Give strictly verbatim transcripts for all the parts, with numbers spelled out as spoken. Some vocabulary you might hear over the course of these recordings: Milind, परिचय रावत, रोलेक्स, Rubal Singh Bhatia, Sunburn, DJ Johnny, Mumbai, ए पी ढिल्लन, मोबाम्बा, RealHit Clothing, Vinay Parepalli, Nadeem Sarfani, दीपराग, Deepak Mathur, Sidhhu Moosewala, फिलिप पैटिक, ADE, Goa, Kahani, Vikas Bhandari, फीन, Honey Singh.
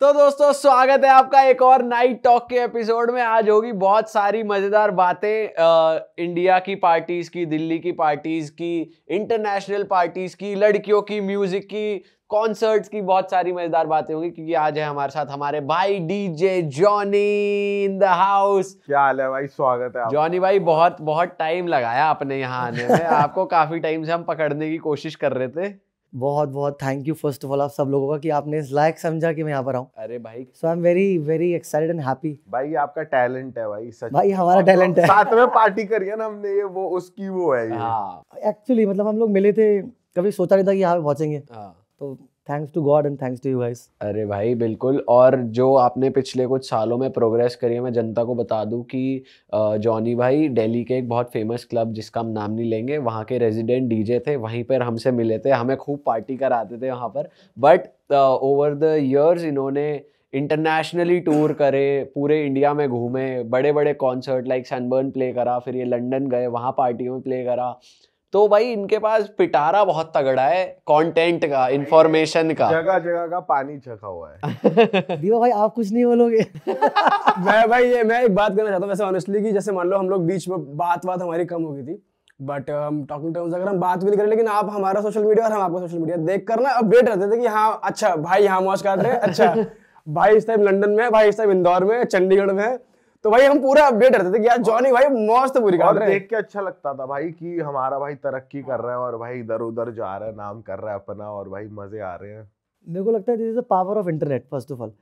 तो दोस्तों स्वागत है आपका एक और नाइट टॉक के एपिसोड में। आज होगी बहुत सारी मज़ेदार बातें इंडिया की पार्टीज़ की, दिल्ली की पार्टीज़ की, इंटरनेशनल पार्टीज़ की, लड़कियों की, म्यूज़िक की, कॉन्सर्ट्स की, बहुत सारी मज़ेदार बातें होंगी क्योंकि आज है हमारे साथ हमारे भाई DJ Johnny in the house. क्या हाल है भाई, स्वागत है जॉनी भाई। बहुत बहुत टाइम लगाया आपने यहाँ आने में, आपको काफ़ी टाइम से हम पकड़ने की कोशिश कर रहे थे। बहुत बहुत thank you first of all आप सब लोगों का कि आपने इस लायक समझा कि मैं यहाँ पर आऊँ। अरे भाई, so I am very very excited and happy. भाई आपका टैलेंट है भाई, सच भाई हमारा टैलेंट है। साथ में पार्टी करी है ना हमने, ये वो उसकी वो है ये एक्चुअली। मतलब हम लोग मिले थे, कभी सोचा नहीं था कि यहाँ पे पहुँचेंगे, तो thanks to God and thanks to you guys. अरे भाई बिल्कुल, और जो आपने पिछले कुछ सालों में प्रोग्रेस करी है, मैं जनता को बता दूं कि जॉनी भाई दिल्ली के एक बहुत फेमस क्लब जिसका हम नाम नहीं लेंगे, वहाँ के रेजिडेंट डीजे थे, वहीं पर हमसे मिले थे, हमें खूब पार्टी कराते थे वहाँ पर। बट ओवर द इयर्स इन्होंने इंटरनेशनली टूर करे, पूरे इंडिया में घूमे, बड़े बड़े कॉन्सर्ट लाइक सनबर्न प्ले करा, फिर ये लंदन गए, वहाँ पार्टियों में प्ले करा। तो भाई इनके पास पिटारा बहुत तगड़ा है कंटेंट का, इंफॉर्मेशन का, जगह जगह का पानी छका हुआ है। दीपक भाई आप कुछ नहीं बोलोगे। मैं भाई ये मैं एक बात करना चाहता हूँ वैसे ऑनेस्टली, कि जैसे मान लो हम लोग बीच में बात बात हमारी कम हो गई थी, बट हम टॉकिंग टर्म्स अगर हम बात भी नहीं करें, लेकिन आप हमारा सोशल मीडिया और हम आपका सोशल मीडिया देख कर ना अपडेट रहते थे कि हाँ अच्छा भाई यहाँ मौज काट रहे हैं, अच्छा भाई इस टाइम लंदन में है, भाई इस टाइम इंदौर में, चंडीगढ़ में है। तो भाई हम पूरा अपडेट रहते थे कि यार जॉनी भाई मौज तो पूरी कर रहे हैं। देख के अच्छा लगता था भाई कि हमारा भाई तरक्की कर रहा है और भाई इधर उधर जा रहा है, नाम कर रहा है अपना, और भाई मजे आ रहे हैं। मेरे को लगता है this is the power of internet first of all,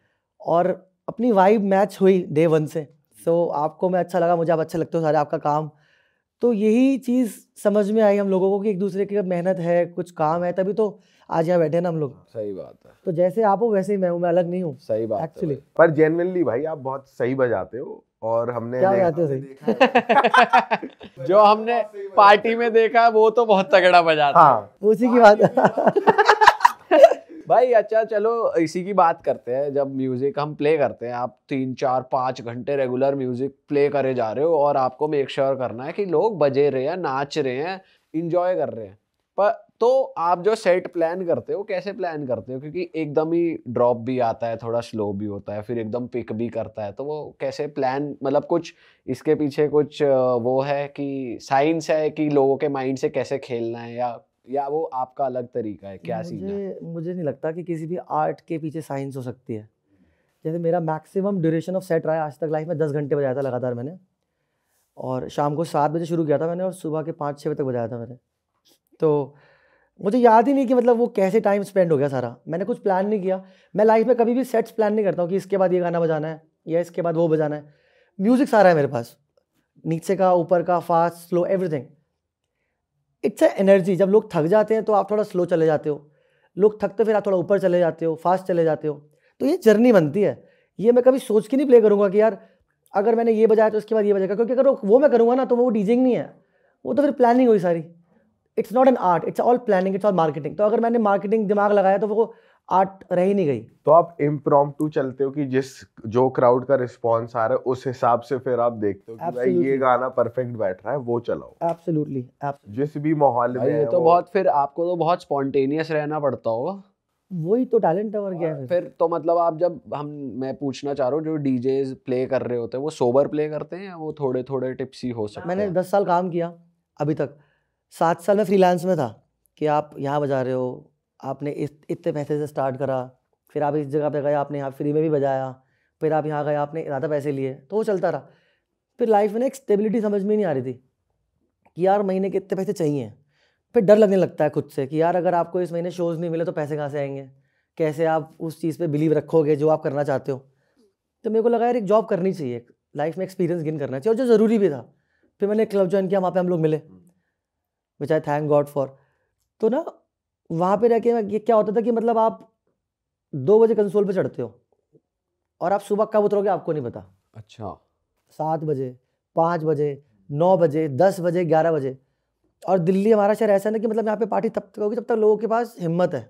और अपनी वाइब मैच हुई डे वन से। सो आपको मैं अच्छा लगा, मुझे आप अच्छे लगते हो, सारे आपका काम, तो यही चीज़ समझ में आई हम लोगों को कि एक दूसरे की मेहनत है, कुछ काम है, तभी तो आज यहाँ बैठे ना हम लोग। सही बात है। तो जैसे आप हो वैसे ही मैं हूँ, मैं अलग नहीं हूँ। सही बात एक्चुअली। पर जेन्युइनली भाई आप बहुत सही बजाते हो, और हमने क्या बजाते हो सही जो हमने पार्टी में देखा वो तो बहुत तगड़ा बजाता है। हाँ। उसी की बात भाई। अच्छा चलो इसी की बात करते हैं। जब म्यूजिक हम प्ले करते हैं, आप तीन चार पाँच घंटे रेगुलर म्यूजिक प्ले करे जा रहे हो, और आपको मेक श्योर करना है कि लोग बजे रहे हैं, नाच रहे हैं, इंजॉय कर रहे हैं, पर तो आप जो सेट प्लान करते हो कैसे प्लान करते हो? क्योंकि एकदम ही ड्रॉप भी आता है, थोड़ा स्लो भी होता है, फिर एकदम पिक भी करता है, तो वो कैसे प्लान, मतलब कुछ इसके पीछे कुछ वो है कि साइंस है कि लोगों के माइंड से कैसे खेलना है, या या वो आपका अलग तरीका है, क्या सीन है? मुझे नहीं लगता कि किसी भी आर्ट के पीछे साइंस हो सकती है। जैसे मेरा मैक्सिमम ड्यूरेशन ऑफ सेट रहा है आज तक लाइफ में, दस घंटे बजाया था लगातार मैंने, और शाम को सात बजे शुरू किया था मैंने और सुबह के पाँच छः बजे तक बजाया था मैंने। तो मुझे याद ही नहीं कि मतलब वो कैसे टाइम स्पेंड हो गया सारा, मैंने कुछ प्लान नहीं किया। मैं लाइफ में कभी भी सेट्स प्लान नहीं करता हूँ कि इसके बाद ये गाना बजाना है या इसके बाद वो बजाना है। म्यूज़िक सारा है मेरे पास, नीचे का, ऊपर का, fast, slow, everything. It's a energy. जब लोग थक जाते हैं तो आप थोड़ा स्लो चले जाते हो, लोग थकते फिर आप थोड़ा ऊपर चले जाते हो, फास्ट चले जाते हो, तो ये जर्नी बनती है। ये मैं कभी सोच के नहीं प्ले करूँगा कि यार अगर मैंने ये बजाया तो उसके बाद ये बजाएगा, क्योंकि अगर वो मैं करूँगा ना तो वो डीजिंग नहीं है, वो तो फिर प्लानिंग हुई सारी। It's not an art, it's all planning, it's all marketing. तो अगर मैंने मार्केटिंग दिमाग लगाया तो वो आर्ट रह ही नहीं गई। तो आप इम्प्रॉम्प्टू चलते हो कि जिस जो क्राउड का रिस्पॉन्स आ रहा है उस हिसाब से फिर आप देखते हो कि भाई ये गाना परफेक्ट बैठ रहा है, वो चलाओ। एब्सोल्युटली, जिस भी माहौल में ये तो वो... बहुत फिर आपको तो बहुत स्पॉन्टेनियस रहना पड़ता होगा। वही तो टैलेंट है और क्या है फिर तो। मतलब आप जब हम मैं पूछना चाह रहा हूँ, जो डीजेज प्ले कर रहे होते हैं वो सोबर प्ले करते हैं या वो थोड़े थोड़े टिप्सी हो सकते? मैंने दस साल काम किया अभी तक, सात साल में फ्रीलांस में था कि आप यहाँ बजा रहे हो, आपने इतने पैसे से स्टार्ट करा, फिर आप इस जगह पे गए, आपने यहाँ फ्री में भी बजाया, फिर आप यहाँ गए, आपने ज़्यादा पैसे लिए, तो वो चलता रहा। फिर लाइफ में एक स्टेबिलिटी समझ में नहीं आ रही थी कि यार महीने के इतने पैसे चाहिए, फिर डर लगने लगता है खुद से कि यार अगर आपको इस महीने शोज़ नहीं मिले तो पैसे कहाँ से आएंगे, कैसे आप उस चीज़ पर बिलीव रखोगे जो आप करना चाहते हो। तो मेरे को लगा यार एक जॉब करनी चाहिए, लाइफ में एक्सपीरियंस गेन करना चाहिए, और जो ज़रूरी भी था। फिर मैंने क्लब ज्वाइन किया, वहाँ पर हम लोग मिले, which I thank God for. तो ना वहाँ पे रह के ये क्या होता था कि मतलब आप दो बजे कंसोल पे चढ़ते हो और आप सुबह कब उतरोगे आपको नहीं पता। अच्छा। सात बजे, पाँच बजे, नौ बजे, दस बजे, ग्यारह बजे। और दिल्ली हमारा शहर ऐसा है ना कि मतलब यहाँ पे पार्टी तब तक होगी जब तक लोगों के पास हिम्मत है,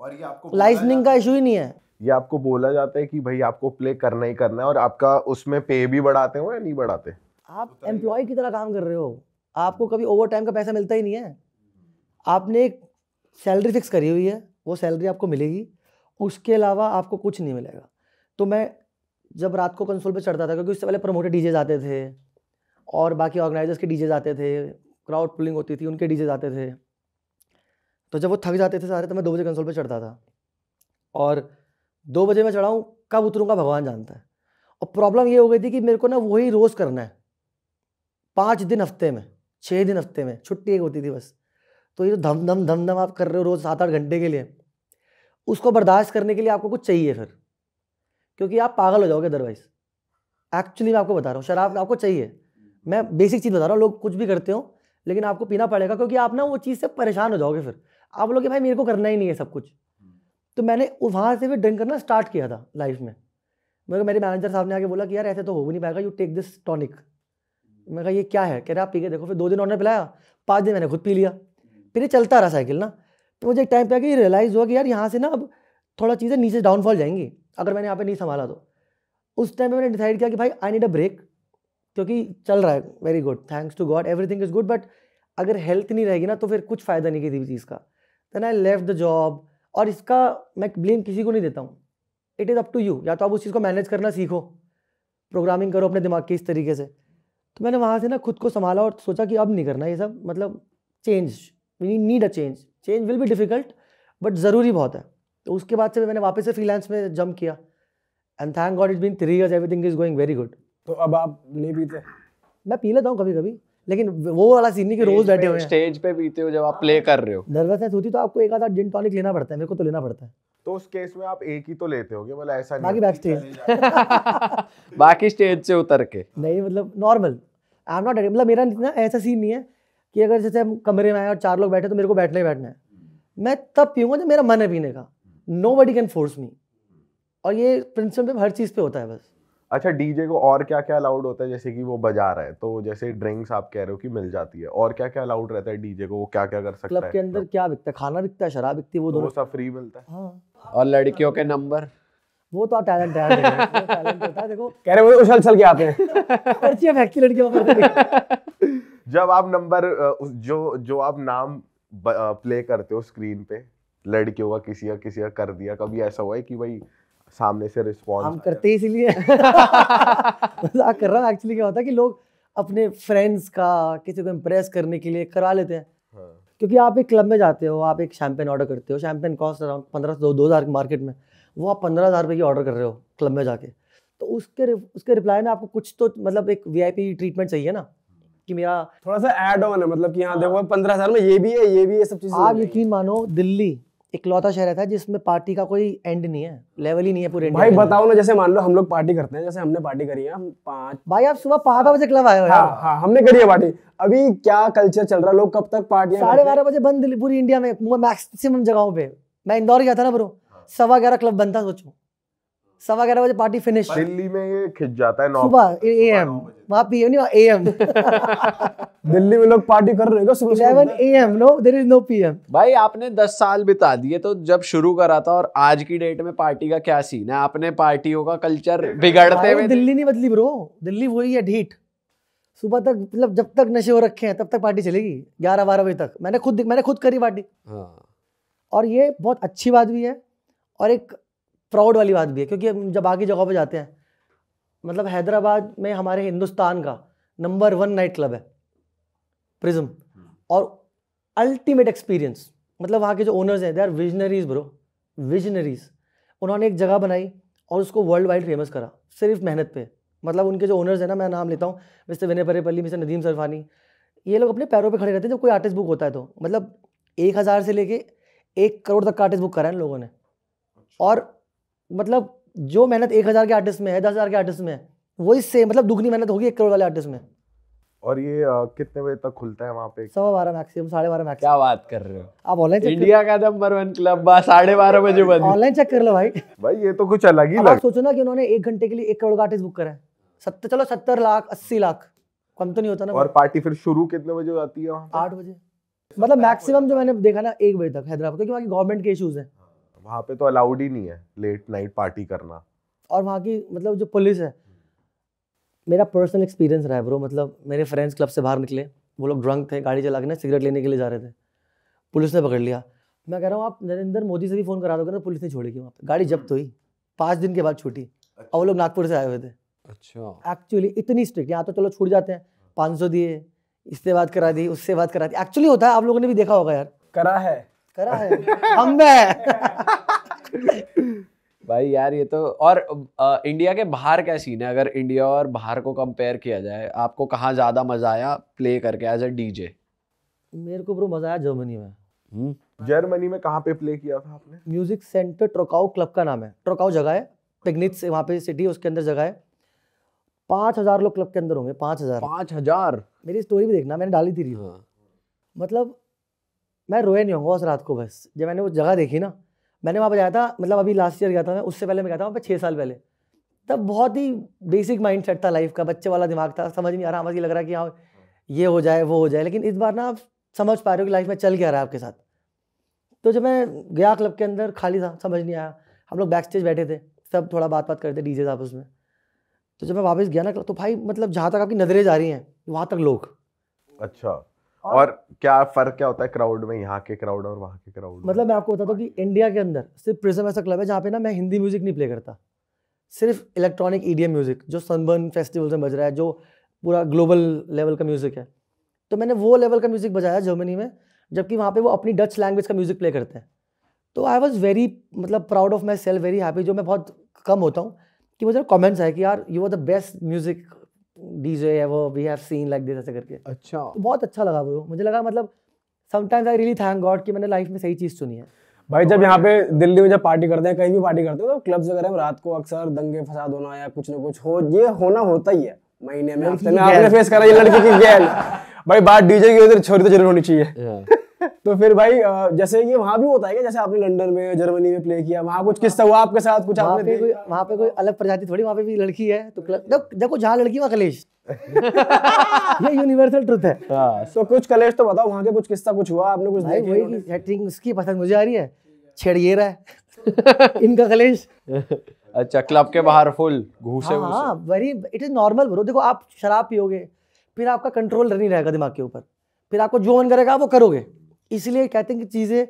और ये आपको लाइसनिंग का इशू ही नहीं है। ये आपको बोला जाता है कि भाई आपको प्ले करना ही करना है, और आपका उसमें पे भी बढ़ाते हो या नहीं बढ़ाते? आप एम्प्लॉय की तरह काम कर रहे हो, आपको कभी ओवर टाइम का पैसा मिलता ही नहीं है। आपने एक सैलरी फिक्स करी हुई है, वो सैलरी आपको मिलेगी, उसके अलावा आपको कुछ नहीं मिलेगा। तो मैं जब रात को कंसोल पे चढ़ता था, क्योंकि उससे पहले प्रमोटर डीजे आते थे और बाकी ऑर्गेनाइजर्स के डीजे आते थे, क्राउड पुलिंग होती थी, उनके डीजे आते थे, तो जब वो थक जाते थे सारे तो मैं दो बजे कंसोल पे चढ़ता था। और दो बजे मैं चढ़ाऊँ, कब उतरूँगा भगवान जानता है। और प्रॉब्लम ये हो गई थी कि मेरे को ना वही रोज़ करना है, पाँच दिन हफ्ते में, छः दिन हफ्ते में, छुट्टी एक होती थी बस। तो ये धम धम धम धम आप कर रहे हो रोज़ सात आठ घंटे के लिए, उसको बर्दाश्त करने के लिए आपको कुछ चाहिए फिर, क्योंकि आप पागल हो जाओगे अदरवाइज। एक्चुअली मैं आपको बता रहा हूँ, शराब आपको चाहिए, मैं बेसिक चीज़ बता रहा हूँ, लोग कुछ भी करते हो लेकिन आपको पीना पड़ेगा, क्योंकि आप ना वो चीज़ से परेशान हो जाओगे। फिर आप बोलोगे भाई मेरे को करना ही नहीं है सब कुछ। तो मैंने वहाँ से भी ड्रिंक करना स्टार्ट किया था लाइफ में। मेरे मेरे मैनेजर साहब ने आके बोला कि यार ऐसे तो हो भी नहीं पाएगा, यू टेक दिस टॉनिक। मैं कहा ये क्या है, कह रहा आप पी के देखो। फिर दो दिन उन्होंने पिलाया, पाँच दिन मैंने खुद पी लिया, फिर ये चलता रहा साइकिल ना। तो मुझे एक टाइम पे आके ये रियलाइज़ हुआ कि यार यहाँ से ना अब थोड़ा चीज़ें नीचे डाउनफॉल जाएंगी अगर मैंने यहाँ पर नहीं संभाला। तो उस टाइम पर मैंने डिसाइड किया कि भाई आई नीड अ ब्रेक, क्योंकि चल रहा है very good, thanks to God everything is good, but अगर हेल्थ नहीं रहेगी ना तो फिर कुछ फ़ायदा नहीं किसी भी चीज़ का। Then I left the job. और इसका मैं ब्लेम किसी को नहीं देता हूँ, it is up to you. या तो आप उस चीज़ को मैनेज करना सीखो, प्रोग्रामिंग करो अपने दिमाग के इस तरीके से। तो मैंने वहाँ से ना खुद को संभाला और सोचा कि अब नहीं करना ये सब, मतलब change, we need a change, change will be difficult but ज़रूरी बहुत है। तो उसके बाद से मैंने वापस से फ्रीलांस में जंप किया and thank God it's been three years, everything is going very good. तो अब आप नहीं पीते? मैं पी लेता हूँ कभी कभी, लेकिन वो वाला सीन नहीं कि रोज बैठे हुए हैं। स्टेज पे पीते हो जब आप प्ले कर रहे हो, नर्वसनेस होती तो आपको एक आधा जिन टॉनिक लेना पड़ता है, मेरे को तो लेना पड़ता है। तो उस केस में आप एक ही तो लेते होगे, मतलब ऐसा नहीं बाकी बैक स्टेज बाकी स्टेज से उतर के नहीं, मतलब नॉर्मल आई एम नॉट, मतलब मेरा ना ऐसा सीन नहीं है कि अगर जैसे हम कमरे में आए और चार लोग बैठे तो मेरे को बैठना ही बैठना है। मैं तब पीऊँगा जब मेरा मन है पीने का, नोबडी कैन फोर्स मी। और ये प्रिंसिपल हर चीज़ पे होता है बस। अच्छा, डीजे को और क्या क्या अलाउड होता है? जैसे कि वो बजा रहा है तो जैसे ड्रिंक्स आप कह रहे हो कि मिल जाती है, और क्या क्या अलाउड रहता है डीजे को, वो क्या क्या कर सकता है? क्लब के अंदर क्या बिकता है? खाना बिकता है, शराब बिकती है, वो दोनों सब फ्री मिलता है। हाँ। और लड़कियों के नंबर, वो तो टैलेंट है देखो, कह रहे वो उछल उछल के आते हैं। जब आप नंबर जो जो आप नाम प्ले करते हो स्क्रीन पे लड़कियों का, किसी का किसी का कर दिया, कभी ऐसा हुआ है कि भाई सामने से रिस्पॉन्स? हम करते ही इसीलिए मजाक कर रहा हूँ। एक्चुअली क्या होता है कि लोग अपने फ्रेंड्स का, किसी को इम्प्रेस करने के लिए करवा लेते हैं। हाँ। क्योंकि आप एक क्लब में जाते हो, आप एक शैम्पेन ऑर्डर करते हो, शैम्पेन कॉस्ट अराउंड पंद्रह सौ दो हज़ार मार्केट में, वो आप पंद्रह हज़ार रुपये की ऑर्डर कर रहे हो क्लब में जाके, तो उसके उसके रिप्लाई में आपको कुछ तो मतलब एक वी आई पी ट्रीटमेंट चाहिए ना, कि मेरा थोड़ा सा एड ऑन है, मतलब कि यहाँ देखो पंद्रह हज़ार में ये भी है, ये भी है, सब चीज़। आप यकीन मानो दिल्ली इकलौता शहर रहता है जिसमें पार्टी का कोई एंड नहीं है, लेवल ही नहीं है पूरे इंडिया। भाई बताओ ना, जैसे मान लो हम लोग पार्टी करते हैं, जैसे हमने पार्टी करी है, हम पाँच भाई आप सुबह पाँच बजे क्लब आए हो। हाँ, हाँ, हमने करी है पार्टी। अभी क्या कल्चर चल रहा है, लोग कब तक पार्टी? साढ़े बारह बजे बंद पूरी इंडिया में मैक्सिमम जगहों पे। मैं इंदौर गया था ना ब्रो, सवा ग्यारह क्लब बंद था, सोचो सवा ग्यारह बजे पार्टी फिनिश। दिल्ली में ये खिंच जाता है सुबह ए एम, वहाँ पी एम नहीं ए एम। दिल्ली में लोग पार्टी कर रहे हैं eleven A M, no there is no P M. भाई आपने दस साल बिता दिए, तो जब शुरू करा था और आज की डेट में पार्टी का क्या सीन है? आपने पार्टियों का कल्चर बिगड़ते हुए दिल्ली नहीं बदली ब्रो, दिल्ली वही है ढीठ। सुबह तक मतलब जब तक नशे हो रखे हैं तब तक पार्टी चलेगी, ग्यारह बारह बजे तक। मैंने खुद मैंने खुद करी पार्टी। और ये बहुत अच्छी बात भी है और एक प्राउड वाली बात भी है, क्योंकि हम जब बाकी जगहों पे जाते हैं, मतलब हैदराबाद में हमारे हिंदुस्तान का नंबर वन नाइट क्लब है प्रिज्म, और अल्टीमेट एक्सपीरियंस, मतलब वहाँ के जो ओनर्स हैं they are visionaries bro, visionaries. उन्होंने एक जगह बनाई और उसको वर्ल्ड वाइड फेमस करा सिर्फ मेहनत पे। मतलब उनके जो ओनर्स हैं ना, मैं नाम लेता हूँ मिस्टर विनय परेपल्ली, मिस्टर नदीम सरफानी, ये लोग अपने पैरों पर खड़े रहते हैं जब कोई आर्टिस्ट बुक होता है तो। मतलब एक हज़ार से लेके एक करोड़ तक का आर्टिस्ट बुक करा है इन लोगों ने। और मतलब जो मेहनत एक हज़ार के आर्टिस्ट में है, दस हज़ार के आर्टिस्ट में है, वही सेम मतलब दुगनी मेहनत होगी एक करोड़ वाले आर्टिस्ट में। और ये आ, कितने बजे तक खुलता है वहाँ पे? सवा बारह मैक्सिमम, साढ़े बारह मैक्सिमम। क्या बात कर रहे हो आप! ऑनलाइन इंडिया का नंबर वन क्लब साढ़े बारह बजे बंद, ऑनलाइन चेक कर लो भाई। भाई ये तो कुछ अलग ही लग। सोचो ना कि उन्होंने एक घंटे के लिए एक करोड़ का आर्टिस्ट बुक करा है। सत्तर चलो सत्तर लाख अस्सी लाख कम तो नहीं होता ना। और पार्टी फिर शुरू कितने बजे हो जाती है? आठ बजे, मतलब मैक्सिमम जो मैंने देखा ना एक बजे तक हैदराबाद, क्योंकि वहाँ की गवर्नमेंट के इशूज़ हैं, वहाँ पे तो अलाउड ही नहीं है लेट नाइट पार्टी करना। और वहाँ की मतलब जो पुलिस है, मेरा पर्सनल एक्सपीरियंस रहा है ब्रो, मतलब मेरे फ्रेंड्स क्लब से बाहर निकले, वो लोग ड्रंक थे, गाड़ी चला के ना सिगरेट लेने के लिए जा रहे थे, पुलिस ने पकड़ लिया। मैं कह रहा हूँ आप नरेंद्र मोदी से भी फ़ोन करा दोगे ना पुलिस नहीं छोड़ेगी वहाँ पर। गाड़ी जब्त हुई, पाँच दिन के बाद छूटी। और वो लोग नागपुर से आए हुए थे। अच्छा। एक्चुअली इतनी स्ट्रिक्ट, यहाँ तो चलो छूट जाते हैं, पाँच सौ दिए, इससे बात करा दी, उससे बात करा दी। एक्चुअली होता है, आप लोगों ने भी देखा होगा यार, करा है करा है हम में भाई यार ये तो। और आ, इंडिया के बाहर क्या सीन है? अगर इंडिया और बाहर को कंपेयर किया जाए, आपको कहाँ ज़्यादा मज़ा आया प्ले करके एज ए डीजे? मेरे को ब्रो मज़ा आया जर्मनी में। हुँ? जर्मनी में कहाँ पे प्ले किया था आपने? म्यूजिक सेंटर ट्रोकाओ क्लब का नाम है, ट्रोकाओ जगह है, पिगनिट्स वहाँ पे सिटी, उसके अंदर जगह है। पाँच हज़ार लोग क्लब के अंदर होंगे। पाँच हज़ार पाँच हज़ार। मेरी स्टोरी भी देखना, मैंने डाली थी रील। हाँ। मतलब मैं रोया नहीं होऊंगा उस रात को। बस जब मैंने वो जगह देखी ना, मैंने वहाँ पर गया था, मतलब अभी लास्ट ईयर गया था मैं, उससे पहले मैं गया था वहाँ पर छः साल पहले। तब बहुत ही बेसिक माइंड सेट था लाइफ का, बच्चे वाला दिमाग था, समझ नहीं आ रहा, मुझे लग रहा है कि हाँ ये हो जाए वो हो जाए। लेकिन इस बार ना आप समझ पा रहे हो कि लाइफ में चल क्या रहा है आपके साथ। तो जब मैं गया क्लब के अंदर, खाली था, समझ नहीं आया। हम लोग बैक स्टेज बैठे थे, सब थोड़ा बात बात करते डीजे आपस में। तो जब मैं वापस गया ना तो भाई मतलब जहाँ तक आपकी नजरें जा रही हैं वहाँ तक लोग। अच्छा। और, और क्या फर्क क्या होता है क्राउड में, यहाँ के क्राउड और वहाँ के क्राउड? मतलब मैं आपको बताता हूँ कि इंडिया के अंदर सिर्फ प्रिज्म ऐसा क्लब है जहाँ पे ना मैं हिंदी म्यूजिक नहीं प्ले करता, सिर्फ इलेक्ट्रॉनिक ईडीएम म्यूजिक जो सनबर्न फेस्टिवल में बज रहा है, जो पूरा ग्लोबल लेवल का म्यूजिक है। तो मैंने वो लेवल का म्यूजिक बजाया जर्मनी में, जबकि वहाँ पे वो अपनी डच लैंग्वेज का म्यूजिक प्ले करते हैं। तो आई वॉज वेरी मतलब proud of myself, very happy, जो मैं बहुत कम होता हूँ कि मुझे कमेंट्स आए कि यार you are the best music DJ है वो, we have seen like this ऐसे करके। अच्छा। तो बहुत अच्छा लगा वो, मुझे लगा मतलब sometimes I really thank God कि मैंने लाइफ में सही चीज़ चुनी है। भाई जब यहाँ पे दिल्ली में जब पार्टी करते हैं, कहीं भी पार्टी करते हैं, तो क्लब्स वगैरह में रात को अक्सर दंगे फसाद होना या कुछ ना कुछ हो, ये होना होता ही है महीने में, हफ्ते में। आपने फेस करा ये लड़की की गैल। भाई बात डीजे की उधर छोरी तो जरूर होनी चाहिए। तो फिर भाई जैसे ये वहाँ भी होता है क्या, जैसे आपने लंदन में जर्मनी में प्ले किया, वहाँ कुछ किस्सा हुआ आपके साथ कुछ? वहाँ पे कोई वहाँ पे कोई अलग प्रजाति थोड़ी, वहाँ पे भी लड़की है तो देखो, जहाँ लड़की वहाँ कलेश। ये यूनिवर्सल ट्रुथ है। तो कुछ कलेश तो बताओ वहाँ के, कुछ किस्सा कुछ हुआ आपने कुछ? भाई सेटिंग उसकी पसंद मुझे आ रही है, छेड़ ये रहा है, इनका कलेश। अच्छा, क्लब के बाहर फुल घूसे। हाँ very, it is normal bro. देखो आप शराब पियोगे फिर आपका कंट्रोल नहीं रहेगा दिमाग के ऊपर, फिर आपको जो मन करेगा वो करोगे। इसलिए कहते हैं कि चीज़ें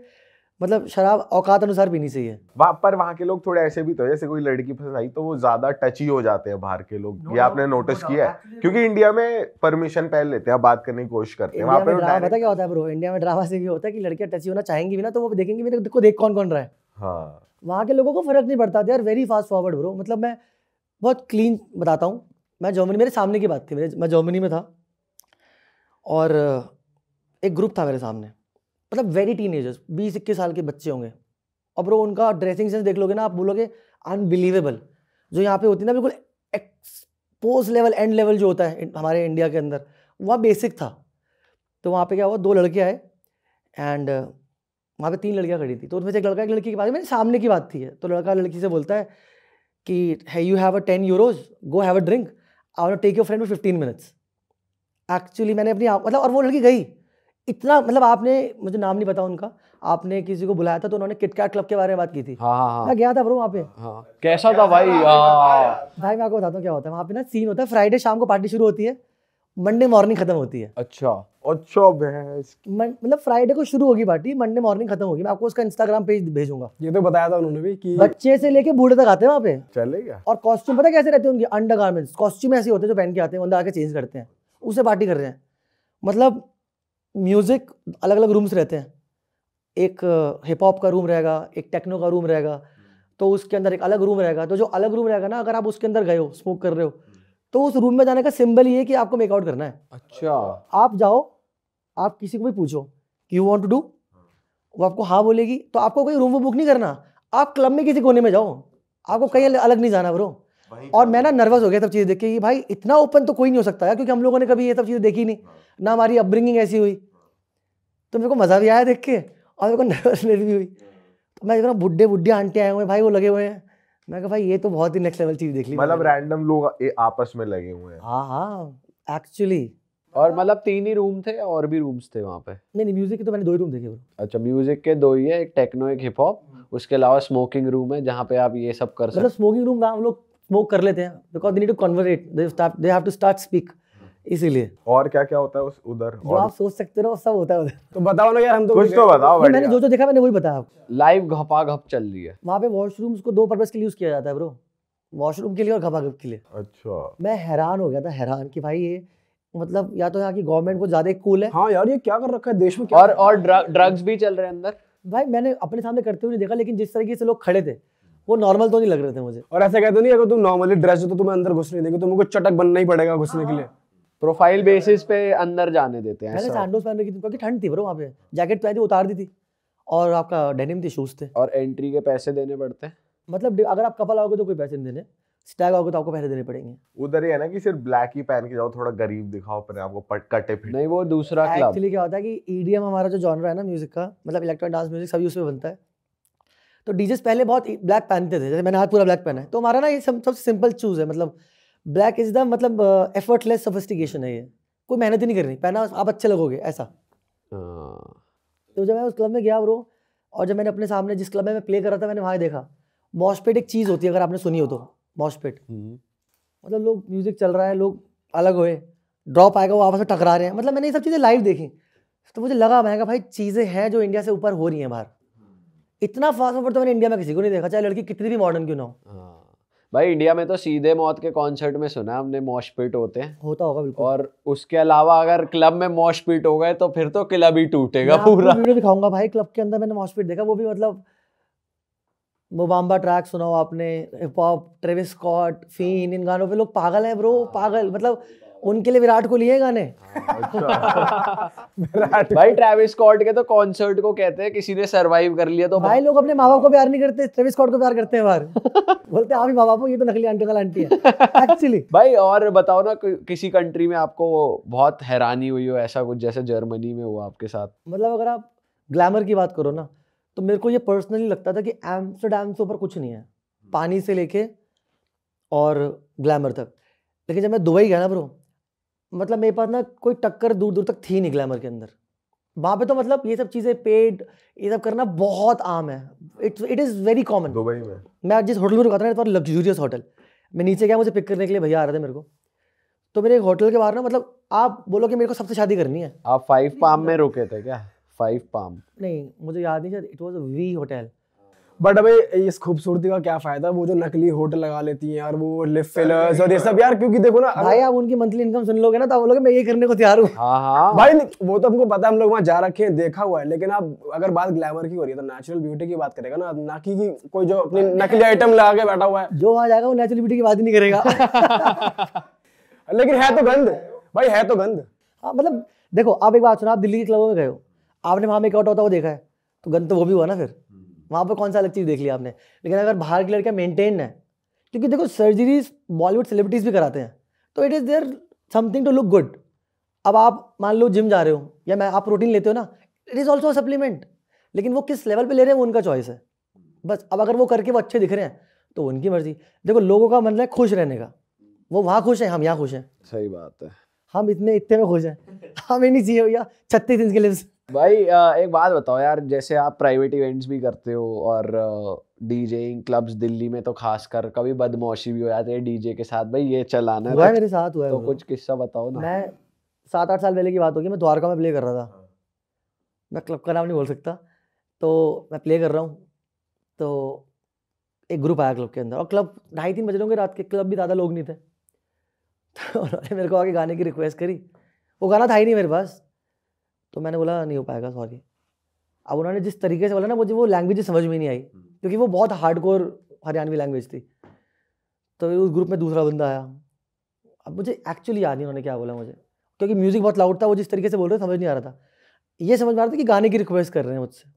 मतलब शराब औकात अनुसार पीनी चाहिए। वहाँ पर वहाँ के लोग थोड़े ऐसे भी तो, जैसे कोई लड़की पसंद आई तो वो ज़्यादा टची हो जाते हैं बाहर के लोग। no, ये आपने नोटिस no, किया no, है? क्योंकि इंडिया में परमिशन पहले लेते हैं, बात करने की कोशिश करते हैं। वहाँ पे ड्रामा पता क्या होता है ब्रो, इंडिया में ड्रामा से ये होता है कि लड़कियाँ टची होना चाहेंगी भी ना, तो वो देखेंगे मेरे को देख कौन कौन रहा है। हाँ। वहाँ के लोगों को फर्क नहीं पड़ता यार, वेरी फास्ट फॉरवर्ड ब्रो। मतलब मैं बहुत क्लीन बताता हूँ, मैं जर्मनी, मेरे सामने की बात थी, मेरे मैं जर्मनी में था और एक ग्रुप था मेरे सामने, मतलब वेरी टीनेजर्स, बीस इक्कीस साल के बच्चे होंगे। और ब्रो उनका ड्रेसिंग सेंस देख लोगे ना, आप बोलोगे अनबिलीवेबल। जो यहाँ पे होती है ना बिल्कुल एक्सपोज लेवल, एंड लेवल जो होता है हमारे इंडिया के अंदर, वहाँ बेसिक था। तो वहाँ पे क्या हुआ, दो लड़के आए एंड वहाँ पे तीन लड़कियाँ खड़ी थी, तो उसमें से एक लड़का एक लड़की के बारे में, सामने की बात थी। तो लड़का लड़की से बोलता है कि है you have a ten euros go have a drink और take your friend with fifteen minutes. Actually मैंने अपनी मतलब, और वो लड़की गई इतना, मतलब आपने मुझे नाम नहीं पता उनका, आपने किसी को बुलाया था तो उन्होंने किटकैट क्लब के बारे में बात की थी। हाँ हाँ। मैं गया था ब्रो वहाँ पे। हाँ। कैसा था भाई? भाई मैं आपको बताता हूँ क्या होता है वहाँ पे ना। सीन होता है फ्राइडे शाम को पार्टी शुरू होती है, मंडे मॉर्निंग खत्म होती है। अच्छा अच्छा। मतलब फ्राइडे को शुरू होगी पार्टी, मंडे मॉर्निंग खत्म होगी। मैं आपको उसका इंस्टाग्राम पेज भेजूंगा। ये तो बताया था उन्होंने भी कि बच्चे से लेके बूढ़े तक आते हैं वहाँ पे। चलेगा। और कॉस्ट्यूम पता कैसे रहते हैं उनके, अंडरगारमेंट्स कॉस्ट्यूम ऐसे होते हैं जो पहन के आते हैं, उनका आके चेंज करते हैं, उससे पार्टी कर रहे हैं। मतलब म्यूज़िक अलग अलग रूम्स रहते हैं, एक हिप हॉप का रूम रहेगा, एक टेक्नो का रूम रहेगा, तो उसके अंदर एक अलग रूम रहेगा। तो जो अलग रूम रहेगा ना, अगर आप उसके अंदर गए हो, स्मोक कर रहे हो, तो उस रूम में जाने का सिंबल ये है कि आपको मेकआउट करना है। अच्छा। आप जाओ, आप किसी को भी पूछो यू वांट टू डू, वो आपको हाँ बोलेगी, तो आपको कोई रूम वो बुक नहीं करना। आप क्लब में किसी कोने में जाओ, आपको कहीं अलग नहीं जाना ब्रो। और मैं ना नर्वस हो गया सब चीज़ देख के, भाई इतना ओपन तो कोई नहीं हो सकता है, क्योंकि हम लोगों ने कभी ये सब चीज़ें देखी नहीं ना, हमारी अपब्रिंगिंग ऐसी हुई। तो मेरे को मज़ा भी आया देख के और मेरे को नर्वसनेस भी हुई। तो मैं देख रहा हूँ बुढ़े बुढ़े आंटी आए हुए हैं भाई, वो लगे हुए हैं। मैं कहा भाई ये तो बहुत ही नेक्स्ट लेवल चीज़ देख ली। मतलब रैंडम लोग आपस में लगे हुए हैं। हाँ हाँ एक्चुअली। और मतलब तीन ही रूम थे, और भी रूम्स थे वहाँ पे? नहीं नहीं, म्यूजिक के तो मैंने दो ही रूम देखे हुए। अच्छा, म्यूजिक के दो ही है, एक टेक्नो एक हिप हॉप, उसके अलावा स्मोकिंग रूम है जहाँ पे आप ये सब कर सकते। मतलब स्मोकिंग रूम में हम लोग स्मोक कर लेते हैं because they need to conversate, they have to start speak, इसीलिए। और क्या क्या होता है उस उधर जो और... आप सोच सकते हो सब होता है उधर। तो बताओ ना यार, हम तो कुछ तो बताओ। मैंने जो जो देखा मैंने वही बताया आपको। लाइव घपा घप गप चल रही है वहाँ पे। वॉशरूम्स को दो पर्पस के लिए यूज किया जाता है ब्रो। वॉशरूम के लिए और घपाघप के लिए। अच्छा, मैं हैरान हो गया था, हैरान कि भाई ये मतलब या तो यहाँ की गवर्नमेंट को ज्यादा कूल है। हाँ यार, ये क्या कर रखा है देश में, क्या और और ड्रग्स भी चल रहे हैं अंदर। भाई मैंने अपने सामने करते हुए नहीं देखा, लेकिन जिस तरीके से लोग खड़े थे वो नॉर्मल तो नहीं लग रहे थे मुझे। और ऐसा कहते नहीं, अगर तुम नॉर्मली ड्रेस हो तो तुम्हें अंदर घुसने देंगे, तुमको चटक बनना ही पड़ेगा घुसने के लिए। प्रोफाइल बेसिस पे अंदर जाने देते हैं। मैंने सैंडोस पहन रखी थी क्योंकि ठंड थी ब्रो वहाँ पे, जैकेट पहनी थी उतार दी थी, और आपका डेनिम थी, शूज थे, और एंट्री के पैसे देने पड़ते हैं। मतलब अगर आप कपल आओगे तो कोई पैसे नहीं देने, स्टैग आओगे तो आपको पैसे देने पड़ेंगे। उधर ये है ना कि सिर्फ ब्लैक ही पहन के जाओ, थोड़ा गरीब दिखाओ अपने आपको, पट कटे फिट नहीं। वो दूसरा क्लब एक्चुअली क्या होता है कि ईडीएम हमारा जो जॉनर है ना म्यूजिक का, मतलब इलेक्ट्रॉनिक डांस म्यूजिक सभी उसमें बनता है, तो डीजेस पहले बहुत ब्लैक पहनते थे, जैसे मैंने हाथ पूरा ब्लैक पहना है, तो हमारा ना ये सबसे सिंपल चूज है, मतलब ब्लैक इज द मतलब एफर्टलेस सोफिस्टिकेशन है, ये कोई मेहनत ही नहीं करनी, पहना आप अच्छे लगोगे ऐसा। तो जब मैं उस क्लब में गया ब्रो, और जब मैंने अपने सामने जिस क्लब में मैं प्ले कर रहा था मैंने वहाँ देखा मॉशपिट, एक चीज़ होती है अगर आपने सुनी हो तो, मॉशपिट मतलब लोग म्यूजिक चल रहा है, लोग अलग हुए, ड्रॉप आएगा वो आपस में टकरा रहे हैं, मतलब मैंने ये सब चीज़ें लाइव देखी, तो मुझे लगा मैं भाई चीज़ें हैं जो इंडिया से ऊपर हो रही हैं बाहर। इतना फास्ट फॉरवर्ड तो मैंने इंडिया में किसी को नहीं देखा, चाहे लड़की कितनी भी मॉडर्न क्यों ना हो। भाई इंडिया में तो सीधे मौत के कॉन्सर्ट में सुना हमने मॉशपिट होते हैं, होता होगा बिल्कुल। और उसके अलावा अगर क्लब में मॉशपिट हो गए तो फिर तो क्लब ही टूटेगा पूरा। वीडियो दिखाऊंगा भाई, क्लब के अंदर मैंने मॉशपिट देखा, वो भी मतलब मोबाम्बा ट्रैक सुना हो आपने, hip hop, Travis Scott, फीन, इन गानों पे लोग पागल हैं ब्रो, पागल, मतलब उनके लिए विराट कोहली है गाने। भाई ट्रेविस स्कॉट के तो कॉन्सर्ट को कहते हैं किसी ने सरवाइव कर लिया तो। भाई लोग अपने माँ बाप को प्यार नहीं करते, ट्रेविस स्कॉट को प्यार करते हैं बाहर। बोलते हैं आप ही माँ बाप हो, ये तो नकली आंटी का आंटी है एक्चुअली। भाई और बताओ ना किसी कंट्री में आपको बहुत हैरानी हुई हो ऐसा कुछ, जैसे जर्मनी में हुआ आपके साथ। मतलब अगर आप ग्लैमर की बात करो ना, तो मेरे को ये पर्सनली लगता था कि एम्स्टर्डम से ऊपर कुछ नहीं है, पानी से लेके और ग्लैमर तक। लेकिन जब मैं दुबई गया ना ब्रो, मतलब मेरे पास ना कोई टक्कर दूर दूर तक थी नहीं ग्लैमर के अंदर। वहाँ पे तो मतलब ये सब चीज़ें पेड ये सब करना बहुत आम है, it's it is very common Dubai में। मैं जिस होटल में रुका था ना, तो लग्जूरियस होटल, मैं नीचे गया, मुझे पिक करने के लिए भैया आ रहे थे मेरे को, तो मेरे एक होटल के बाहर ना, मतलब आप बोलो कि मेरे को सबसे शादी करनी है। आप फाइव पाम में रुके थे क्या? फाइव पाम नहीं मुझे याद नहीं, it was a V hotel. But अबे इस खूबसूरती का क्या फायदा, वो जो नकली होटल लगा लेती हैं यार, वो लिप फिलर्स और ये सब यार, क्योंकि देखो ना भाई आप उनकी मंथली इनकम सुन लोगे ना तो आप बोलोगे मैं ये करने को तैयार हूँ। हाँ हाँ भाई वो तो हमको पता है, हम लोग वहाँ जा रखे हैं, देखा हुआ है। लेकिन आप अगर बात ग्लैमर की हो रही है तो नेचुरल ब्यूटी की बात करेगा ना, ना कि कोई जो अपनी नकली आइटम लगा के बैठा हुआ है। जो वहाँ जाएगा वो नेचुरल ब्यूटी की बात ही नहीं करेगा। लेकिन है तो गंद भाई, है तो गंद। हाँ मतलब देखो आप एक बात सुनो, आप दिल्ली के क्लबों में गए हो, आपने वहाँ में एक आउट होता है वो देखा है, तो गंद तो वो भी हुआ ना फिर वहाँ पर, कौन सा अलग चीज़ देख लिया आपने। लेकिन अगर बाहर की लड़कियाँ मेंटेन है, क्योंकि देखो सर्जरीज बॉलीवुड सेलिब्रिटीज़ भी कराते हैं, तो it is there something to look good. अब आप मान लो जिम जा रहे हो या मैं आप प्रोटीन लेते हो ना, इट इज़ ऑल्सो सप्लीमेंट, लेकिन वो किस लेवल पर ले रहे हैं वो उनका चॉइस है बस। अब अगर वो करके वो अच्छे दिख रहे हैं तो उनकी मर्जी। देखो लोगों का मतलब है खुश रहने का, वो वहाँ खुश हैं, हम यहाँ खुश हैं। सही बात है, हम इतने इतने में खुश हैं, हम इन्हीं चाहिए भैया छत्तीस इंच के लिप्स। भाई एक बात बताओ यार, जैसे आप प्राइवेट इवेंट्स भी करते हो और डीजेइंग क्लब्स दिल्ली में तो खासकर, कभी बदमाशी भी हो जाती है डीजे के साथ, भाई ये चलाना हुआ है मेरे साथ हुआ है, तो कुछ किस्सा बताओ ना। मैं सात आठ साल पहले की बात होगी, मैं द्वारका में प्ले कर रहा था, मैं क्लब का नाम नहीं बोल सकता, तो मैं प्ले कर रहा हूँ तो एक ग्रुप आया क्लब के अंदर, और क्लब ढाई तीन बजे होंगे रात के, क्लब भी ज़्यादा लोग नहीं थे, तो उन्होंने मेरे को आके गाने की रिक्वेस्ट करी, वो गाना था ही नहीं मेरे पास, तो मैंने बोला नहीं हो पाएगा सॉरी। अब उन्होंने जिस तरीके से बोला ना, मुझे वो लैंग्वेज समझ में नहीं आई क्योंकि वो बहुत हार्डकोर हरियाणवी लैंग्वेज थी। तो उस ग्रुप में दूसरा बंदा आया, अब मुझे एक्चुअली याद नहीं उन्होंने क्या बोला मुझे, क्योंकि म्यूज़िक बहुत लाउड था, वो जिस तरीके से बोल रहे थे समझ नहीं आ रहा था। ये समझ में आ रहा था कि गाने की रिक्वेस्ट कर रहे हैं मुझसे,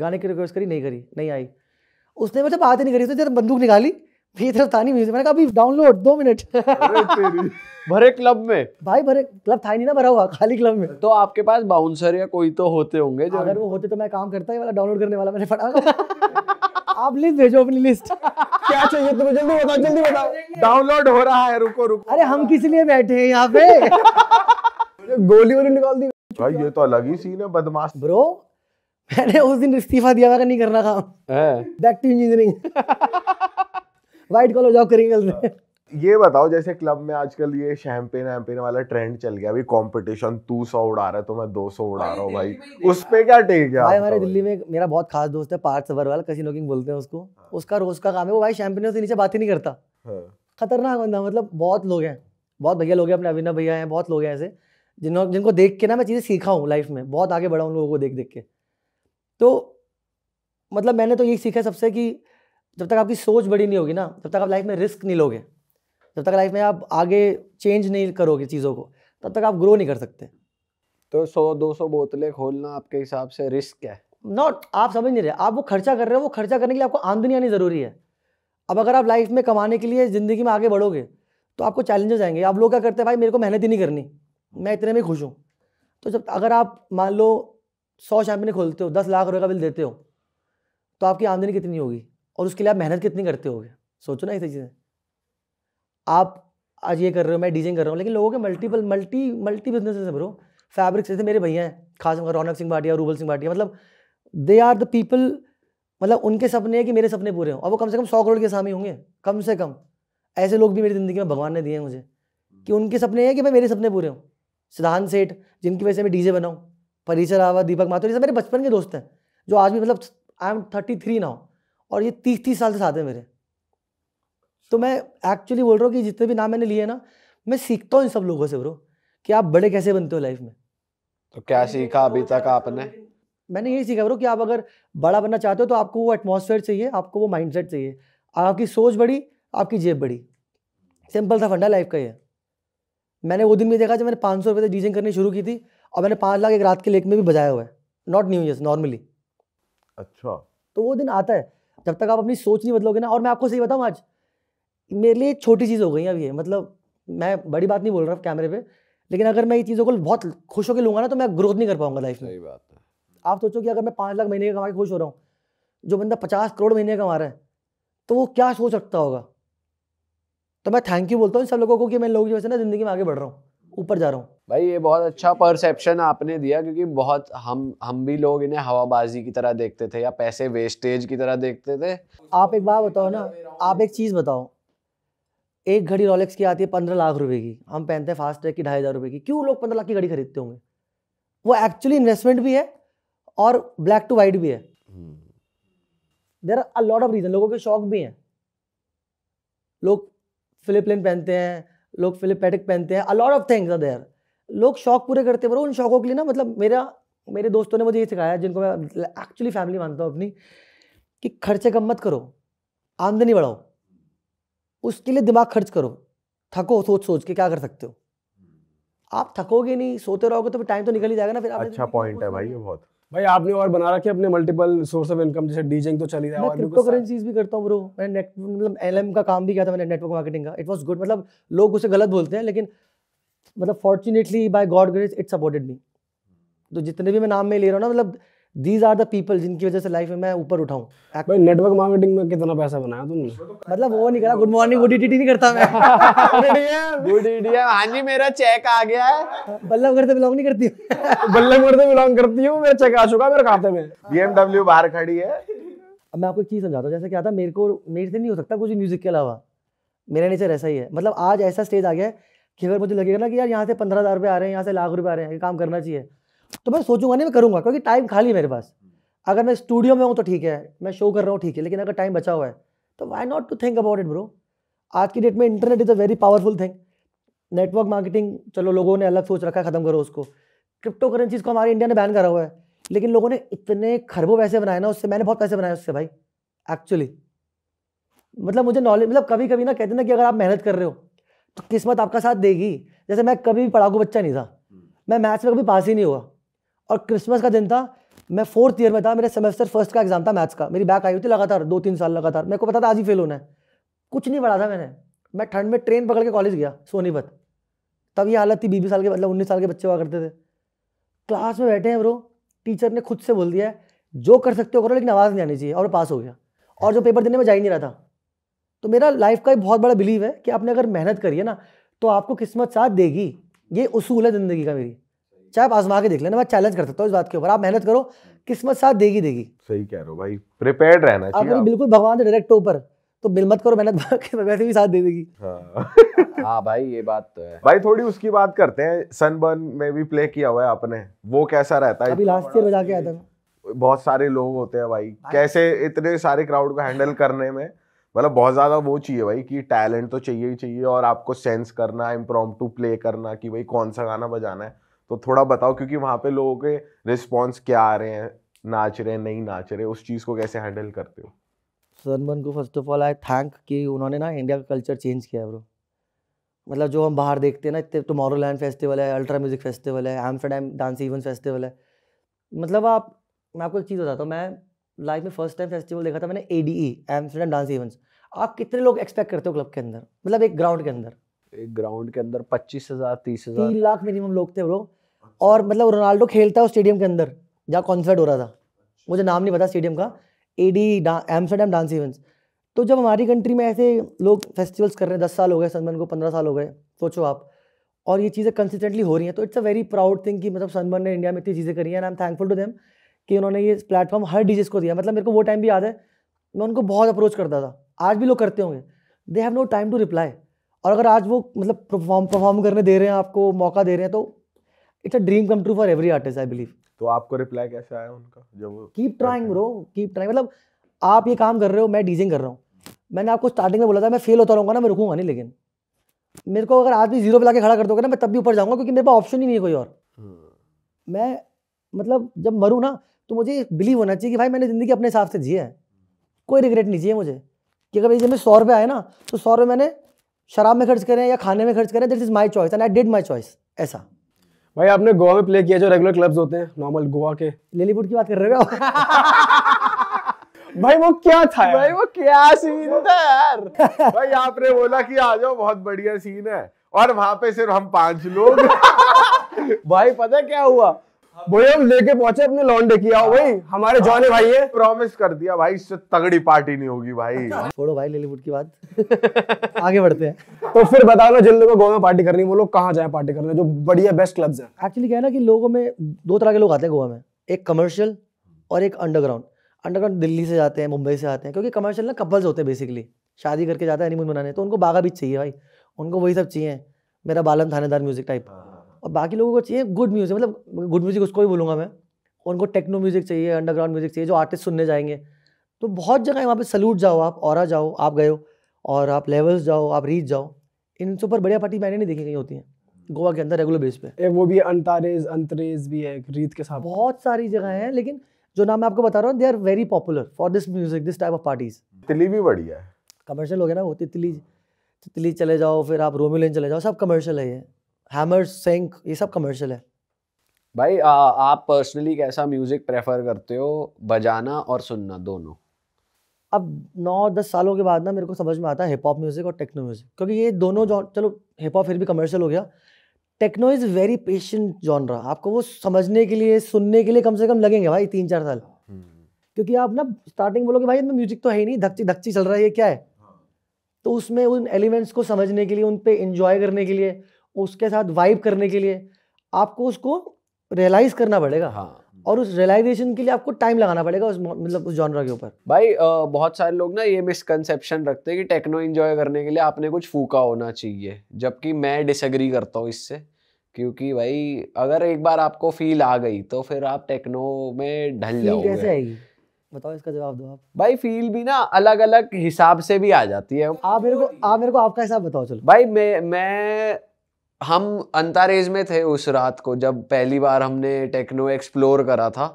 गाने की रिक्वेस्ट करी, नहीं करी, नहीं आई, उसने मुझसे बात ही नहीं करी, उसने बंदूक निकाली, ये तरफ था नहीं म्यूजिक, मैंने कहा डाउनलोड दो मिनट भरे क्लब में। भाई भरे क्लब था ही नहीं ना भरा हुआ, खाली क्लब में। तो आपके पास बाउंसर या कोई तो होते होंगे, जो अगर वो होते तो मैं काम करता ही वाला डाउनलोड करने वाला। मैंने फटाफट आप लिस्ट भेजो अपनी लिस्ट क्या चाहिए तुम्हें, जल्दी बताओ जल्दी बताओ, डाउनलोड हो रहा है, रुको रुको। अरे हम किस लिए बैठे हैं यहाँ पे, गोली वोली निकाल दी भाई, ये तो अलग ही सीन है बदमाश ब्रो। मैंने उस दिन इस्तीफा दिया, नहीं करना काम, back to engineering, white collar job करेंगे। ये बताओ जैसे क्लब में आजकल ये शैंपेन शैंपेन वाला ट्रेंड चल गया, अभी कंपटीशन तू सौ उड़ा रहा है तो मैं दो सौ उड़ा रहा हूँ, भाई उस पे क्या टेक है? भाई हमारे दिल्ली में मेरा बहुत खास दोस्त है पार्थ सबर वाला, कसिनो किंग बोलते हैं उसको, उसका रोज का काम है वो भाई शैंपेन से नीचे बात ही नहीं करता। खतरनाक बंदा, मतलब बहुत लोग हैं, बहुत भैया लोग हैं, अपने अभिनव भैया हैं, बहुत लोग हैं ऐसे जिन्हों जिनको देख के ना मैं चीज़ें सीखा हूँ लाइफ में, बहुत आगे बढ़ा उन लोगों को देख देख के। तो मतलब मैंने तो यही सीखा सबसे कि जब तक आपकी सोच बड़ी नहीं होगी ना, तब तक आप लाइफ में रिस्क नहीं लोगे, जब तक लाइफ में आप आगे चेंज नहीं करोगे चीज़ों को, तब तक आप ग्रो नहीं कर सकते। तो सौ दो सौ बोतलें खोलना आपके हिसाब से रिस्क है? नॉट, आप समझ नहीं रहे, आप वो खर्चा कर रहे हो, वो खर्चा करने के लिए आपको आमदनी आनी ज़रूरी है। अब अगर आप लाइफ में कमाने के लिए ज़िंदगी में आगे बढ़ोगे तो आपको चैलेंजेस आएंगे। आप लोग क्या करते हैं, भाई मेरे को मेहनत ही नहीं करनी, मैं इतने में खुश हूँ। तो जब अगर आप मान लो सौ शैम्पेन खोलते हो, दस लाख रुपये का बिल देते हो, तो आपकी आमदनी कितनी होगी और उसके लिए आप मेहनत कितनी करते होगे? सोचो ना ऐसी चीज़ें। आप आज ये कर रहे हो, मैं डीजिंग कर रहा हूँ, लेकिन लोगों के मल्टीपल मल्टी मल्टी बिजनेस है ब्रो। फैब्रिक्स जैसे मेरे भैया हैं, खास कर रौनक सिंह भाटिया, रूबल सिंह भाटिया, मतलब दे आर द पीपल, मतलब उनके सपने हैं कि मेरे सपने पूरे हों, और वो कम से कम सौ करोड़ के सामी होंगे कम से कम। ऐसे लोग भी मेरी ज़िंदगी में भगवान ने दिए हैं मुझे, कि उनके सपने हैं कि भाई मेरे सपने पूरे हों। सिद्धांत सेठ, जिनकी वजह से मैं डीजे बनाऊँ, परिचय रावत, दीपक माथुर, ये सब मेरे बचपन के दोस्त हैं जो आज भी, मतलब I am thirty three now और ये तीस तीस साल से साथ हैं मेरे। तो मैं एक्चुअली बोल रहा हूँ कि जितने भी नाम मैंने लिए ना, मैं सीखता हूँ इन सब लोगों से ब्रो, कि आप बड़े कैसे बनते हो लाइफ में। तो क्या सीखा अभी तक आपने? मैंने यही सीखा ब्रो कि आप अगर बड़ा बनना चाहते हो तो आपको वो एटमॉस्फेयर चाहिए, आपको वो माइंडसेट चाहिए, आपकी सोच बड़ी, आपकी जेब बड़ी, सिंपल सा फंडा लाइफ का ही है। मैंने वो दिन भी देखा जब मैंने पाँच सौ रुपये से डीजिंग करनी शुरू की थी, और मैंने पाँच लाख एक रात के लेक में भी बजाया हुआ है, नॉट न्यू ईयर नॉर्मली। अच्छा, तो वो दिन आता है जब तक आप अपनी सोच नहीं बदलोगे ना। और मैं आपको सही बताऊँ, आज मेरे लिए छोटी चीज़ हो गई है अब ये, मतलब मैं बड़ी बात नहीं बोल रहा कैमरे पर, लेकिन अगर मैं ये चीज़ों को बहुत खुश होकर लूँगा ना तो मैं ग्रोथ नहीं कर पाऊँगा लाइफ में। सही बात है। आप सोचो कि अगर मैं पाँच लाख महीने का कमा के खुश हो रहा हूँ, जो बंदा पचास करोड़ महीने का कमा रहा है तो वो क्या सोच सकता होगा। तो मैं थैंक यू बोलता हूँ सब लोगों को कि मैं लोगों की वजह से ना ज़िंदगी में आगे बढ़ रहा हूँ, ऊपर जा रहा हूँ। भाई ये बहुत अच्छा परसेप्शन आपने दिया, क्योंकि बहुत हम हम भी लोग इन्हें हवाबाजी की तरह देखते थे या पैसे वेस्टेज की तरह देखते थे। आप एक बात बताओ ना, आप एक चीज़ बताओ, एक घड़ी रोलेक्स की आती है पंद्रह लाख रुपए की, हम पहनते हैं फास्ट ट्रैक की ढाई हज़ार रुपये की, क्यों लोग पंद्रह लाख की घड़ी खरीदते होंगे? वो एक्चुअली इन्वेस्टमेंट भी है और ब्लैक टू वाइट भी है। There are a lot of reason, लोगों के शौक भी हैं, लोग फिलिप लेन पहनते हैं, लोग फिलिप पैटिक पहनते हैं, a lot of things are there, लोग शौक पूरे करते हैं। उन शौकों के लिए ना, मतलब मेरा मेरे दोस्तों ने मुझे ये सिखाया, जिनको मैं एक्चुअली फैमिली मानता हूँ अपनी, कि खर्चे कम मत करो, आमदनी बढ़ाओ, उसके लिए दिमाग खर्च करो, थको सोच सोच के क्या कर सकते हो। आप थकोगे नहीं, सोते रहोगे तो टाइम तो निकल ही जाएगा ना। फिर अच्छा पॉइंट है भाई ये बहुत। भाई आपने और बना रखी अपने मल्टीपल सोर्स ऑफ इनकम, जैसे डीजिंग तो चली रहा है, मैं क्रिप्टो करेंसीज भी करता हूँ ब्रो, मैंने नेट मतलब एलएम का काम भी किया था मैंने, नेटवर्क मार्केटिंग का। इट वाज गुड, मतलब लोग उसे गलत बोलते हैं, लेकिन मतलब fortunately by God grace it supported me. तो जितने भी मैं नाम में ले रहा हूँ ना, मतलब दीज आर द पीपल जिनकी वजह से लाइफ में मैं ऊपर उठाऊँ। भाई नेटवर्क मार्केटिंग में कितना पैसा बनाया तुमने? मतलब वो नहीं करा, गुड मॉर्निंग गुड ईटीटी नहीं करता मैं, गुड ईटीटी हाँ जी मेरा चेक आ गया है, बल्लभगढ़ से बिलोंग नहीं करती बल्लभगढ़ से बिलोंग करती हूँ, मेरा चेक आ चुका है मेरे खाते में, बीएमडब्ल्यू बाहर खड़ी है। अब मैं आपको एक चीज समझाता हूँ, जैसे क्या था, मेरे को मेरे से नहीं हो सकता कुछ म्यूजिक के अलावा, मेरा नेचर ऐसा ही है। मतलब आज ऐसा स्टेज आ गया है कि अगर मुझे लगेगा ना कि यार यहाँ से पंद्रह हज़ार रुपये आ रहे हैं, यहाँ से लाख रुपये आ रहे हैं, ये काम करना चाहिए, तो मैं सोचूंगा नहीं, मैं करूंगा, क्योंकि टाइम खाली है मेरे पास। अगर मैं स्टूडियो में हूँ तो ठीक है, मैं शो कर रहा हूँ ठीक है, लेकिन अगर टाइम बचा हुआ है तो why not to think about it bro. आज की डेट में internet is a very powerful thing. Network marketing चलो लोगों ने अलग सोच रखा है, खत्म करो उसको। क्रिप्टो करेंसीज को हमारे इंडिया ने बैन करा हुआ है, लेकिन लोगों ने इतने खरबों पैसे बनाए ना उससे, मैंने बहुत पैसे बनाए उससे भाई एक्चुअली। मतलब मुझे नॉलेज, मतलब कभी कभी ना कहते ना कि अगर आप मेहनत कर रहे हो तो किस्मत आपका साथ देगी। जैसे मैं कभी भी पढ़ाकू बच्चा नहीं था, मैं मैथ्स में कभी पास ही नहीं हुआ, और क्रिसमस का दिन था, मैं फोर्थ ईयर में था, मेरा सेमेस्टर फर्स्ट का एग्जाम था मैथ्स का, मेरी बैक आई हुई थी लगातार दो तीन साल लगातार, मेरे को पता था आज ही फेल होना है, कुछ नहीं पढ़ा था मैंने। मैं ठंड में ट्रेन पकड़ के कॉलेज गया सोनीपत, तब ये हालत थी, बीस साल के मतलब उन्नीस साल के बच्चे हुआ करते थे। क्लास में बैठे हैं ब्रो, टीचर ने खुद से बोल दिया है जो कर सकते हो करो, लेकिन आवाज़ नहीं आनी चाहिए, और पास हो गया, और जो पेपर देने में जा ही नहीं रहा था। तो मेरा लाइफ का एक बहुत बड़ा बिलीव है कि आपने अगर मेहनत करी है ना तो आपको किस्मत साथ देगी, ये उसूल है ज़िंदगी का मेरी, चाहे आप आजमा के देख लेना, मैं चैलेंज कर सकता हूँ इस बात के ऊपर, आप मेहनत करो किस्मत साथ देगी देगी। सही कह रहे हो भाई, प्रिपेयर्ड रहना चाहिए। आप बिल्कुल भगवान से डायरेक्ट हो पर तो बिलमत करो, मेहनत वैसे भी साथ दे देगी। हाँ हाँ भाई ये बात तो है। भाई थोड़ी उसकी बात करते हैं, सनबर्न में भी प्ले किया हुआ है आपने, वो कैसा रहता है? अभी लास्ट ईयर बजा के आया था। बहुत सारे लोग होते हैं भाई, कैसे इतने सारे क्राउड को हैंडल करने में मतलब बहुत ज़्यादा वो चाहिए भाई कि टैलेंट तो चाहिए ही चाहिए और आपको सेंस करना, इम्प्रॉम्प्टू प्ले करना कि भाई कौन सा गाना बजाना है। तो थोड़ा बताओ क्योंकि वहाँ पे लोगों के रिस्पॉन्स क्या आ रहे हैं, नाच रहे हैं नहीं नाच रहे, उस चीज़ को कैसे हैंडल करते हो? सनबर्न को first of all I thank कि उन्होंने ना इंडिया का कल्चर चेंज किया है ब्रो। मतलब जो हम बाहर देखते हैं ना, इतने टुमारो लैंड फेस्टिवल है, अल्ट्रा म्यूजिक फेस्टिवल है, एम्स्टरडम डांस इवेंट फेस्टिवल है। मतलब आप, मैं आपको एक चीज़ बताता हूँ, मैं लाइफ में फर्स्ट टाइम फेस्टिवल देखा था मैंने, A D E Amsterdam dance events. आप कितने लोग एक्सपेक्ट करते हो क्लब के अंदर, मतलब एक ग्राउंड के अंदर? एक ग्राउंड के अंदर पच्चीस हज़ार तीस हज़ार तीन लाख मिनिमम लोग थे लोग। और मतलब रोनाल्डो खेलता है उस स्टेडियम के अंदर जहाँ कॉन्सर्ट हो रहा था, मुझे नाम नहीं पता स्टेडियम का, A D E Amsterdam dance events. तो जब हमारी कंट्री में ऐसे लोग फेस्टिवल्स कर रहे हैं, दस साल हो गए सनबर्न को, पंद्रह साल हो गए, सोचो आप, और ये चीज़ें कंसिस्टेंटली हो रही हैं, तो it's a very proud thing कि मतलब सनबर्न ने इंडिया में इतनी चीज़ें करी हैं। And I am thankful to them कि उन्होंने ये प्लेटफॉर्म हर डीजेस को दिया। मतलब मेरे को वो टाइम भी याद है, मैं उनको बहुत अप्रोच करता था, आज भी लोग करते होंगे, they have no time to reply. और अगर आज वो मतलब परफॉर्म परफॉर्म करने दे रहे हैं, आपको मौका दे रहे हैं, तो it's a dream come true for every artist I believe. तो आपको रिप्लाई कैसे आया उनका जब? Keep trying bro, keep trying. मतलब आप ये काम कर रहे हो, मैं डीजिंग कर रहा हूँ। मैंने आपको स्टार्टिंग में बोला था मैं फेल होता रहूँगा ना, मैं रुकूंगा नहीं, लेकिन मेरे को अगर आज भी जीरो पे लाके खड़ा कर दोगे ना, मैं तब भी ऊपर जाऊँगा, क्योंकि मेरे पास ऑप्शन ही नहीं है कोई और। मैं मतलब जब मरूँ ना, तो मुझे बिलीव होना चाहिए कि भाई मैंने ज़िंदगी अपने हिसाब से जी है, कोई रिग्रेट नहीं चाहिए मुझे। कि अगर जब मैं सौ रुपये आए ना, तो सौ रुपये मैंने शराब में खर्च करें या खाने में खर्च करें, this is my choice and I did my choice. ऐसा भाई आपने गोवा में प्ले किया जो रेगुलर क्लब्स होते हैं नॉर्मल गोवा के, लिलीवुड की बात कर रहे हो? भाई वो क्या था भाई, वो क्या सीन था यार। भाई आपने बोला कि आ जाओ बहुत बढ़िया सीन है, और वहां पे सिर्फ हम पांच लोग। भाई पता क्या हुआ, भाई हम लेके पहुंचे अपने लॉन्डे की, आओ भाई हमारे जॉनी भाई है, प्रॉमिस कर दिया भाई इससे तगड़ी पार्टी नहीं होगी भाई। छोड़ो भाई लिलीवुड की बात, आगे बढ़ते हैं। तो फिर बताओ ना, जिन लोगों को गोवा में पार्टी करनी है वो लोग कहाँ जाए पार्टी करने, जो बढ़िया बेस्ट क्लब्स हैं? एक्चुअली क्या है ना कि लोगों में दो तरह के लोग आते हैं गोवा में, एक कमर्शियल और एक अंडरग्राउंड। अंडरग्राउंड दिल्ली से जाते हैं, मुंबई से आते हैं, क्योंकि कमर्शियल ना कपल्स होते हैं बेसिकली, शादी करके जाते हैं हनीमून मनाने, तो उनको बागा बीच चाहिए भाई, उनको वही सब चाहिए, मेरा बालम थानेदार म्यूजिक टाइप। और बाकी लोगों को चाहिए गुड म्यूज़िक, मतलब गुड म्यूज़िक उसको भी बोलूँगा मैं, उनको टेक्नो म्यूज़िक चाहिए, अंडरग्राउंड म्यूज़िक चाहिए, जो आर्टिस्ट सुनने जाएंगे। तो बहुत जगह है वहाँ पे, सलूट जाओ आप, और जाओ आप, गए हो और आप लेवल्स जाओ, आप रीच जाओ, इन सुपर बढ़िया पार्टी मैंने नहीं देखी कहीं होती हैं गोवा के अंदर रेगुलर बेस पे। एक वो भी अंतारेज अंतरेज भी है रीत के साथ, बहुत सारी जगह हैं, लेकिन जो नाम मैं आपको बता रहा हूँ, they are very popular for this music, this type of parties. तिली भी बढ़िया है, कमर्शियल हो गया ना वो, तितली तितली चले जाओ, फिर आप रोम्यूलैंड चले जाओ, सब कमर्शियल है, हैमर सिंक ये सब कमर्शियल है। भाई आ, आप पर्सनली कैसा म्यूजिक प्रेफर करते हो, बजाना और सुनना दोनों? अब नौ दस सालों के बाद ना मेरे को समझ में आता है हिप हॉप म्यूजिक और टेक्नो म्यूजिक, क्योंकि ये दोनों जॉन, चलो हिप हॉप फिर भी कमर्शियल हो गया, techno is very patient genre, आपको वो समझने के लिए सुनने के लिए कम से कम लगेंगे भाई तीन चार साल। hmm. क्योंकि आप ना स्टार्टिंग बोलोगे भाई इनमें म्यूजिक तो है ही नहीं, धक्ची धक्ची चल रहा है, ये क्या है? hmm. तो उसमें उन एलिमेंट्स को समझने के लिए, उन पे इंजॉय करने के लिए, उसके साथ वाइब करने के लिए आपको उसको रियलाइज करना पड़ेगा। हाँ। और उस रियलाइजेशन के लिए आपको टाइम लगाना पड़ेगा उस मतलब उस जॉनरा के ऊपर। भाई आ, बहुत सारे लोग ना ये मिसकंसेप्शन रखते हैं कि टेक्नो एंजॉय करने के लिए आपने कुछ फूका होना चाहिए, जबकि मैं डिसएग्री करता हूँ इससे, क्योंकि भाई अगर एक बार आपको फील आ गई तो फिर आप टेक्नो में ढल जाओगे। कैसे आएगी बताओ, इसका जवाब दो आप। भाई फील भी ना अलग अलग हिसाब से भी आ जाती है। आप मेरे को आप मेरे को आपका हिसाब बताओ। चलो भाई मैं मैं हम अंतारेज में थे उस रात को जब पहली बार हमने टेक्नो एक्सप्लोर करा था,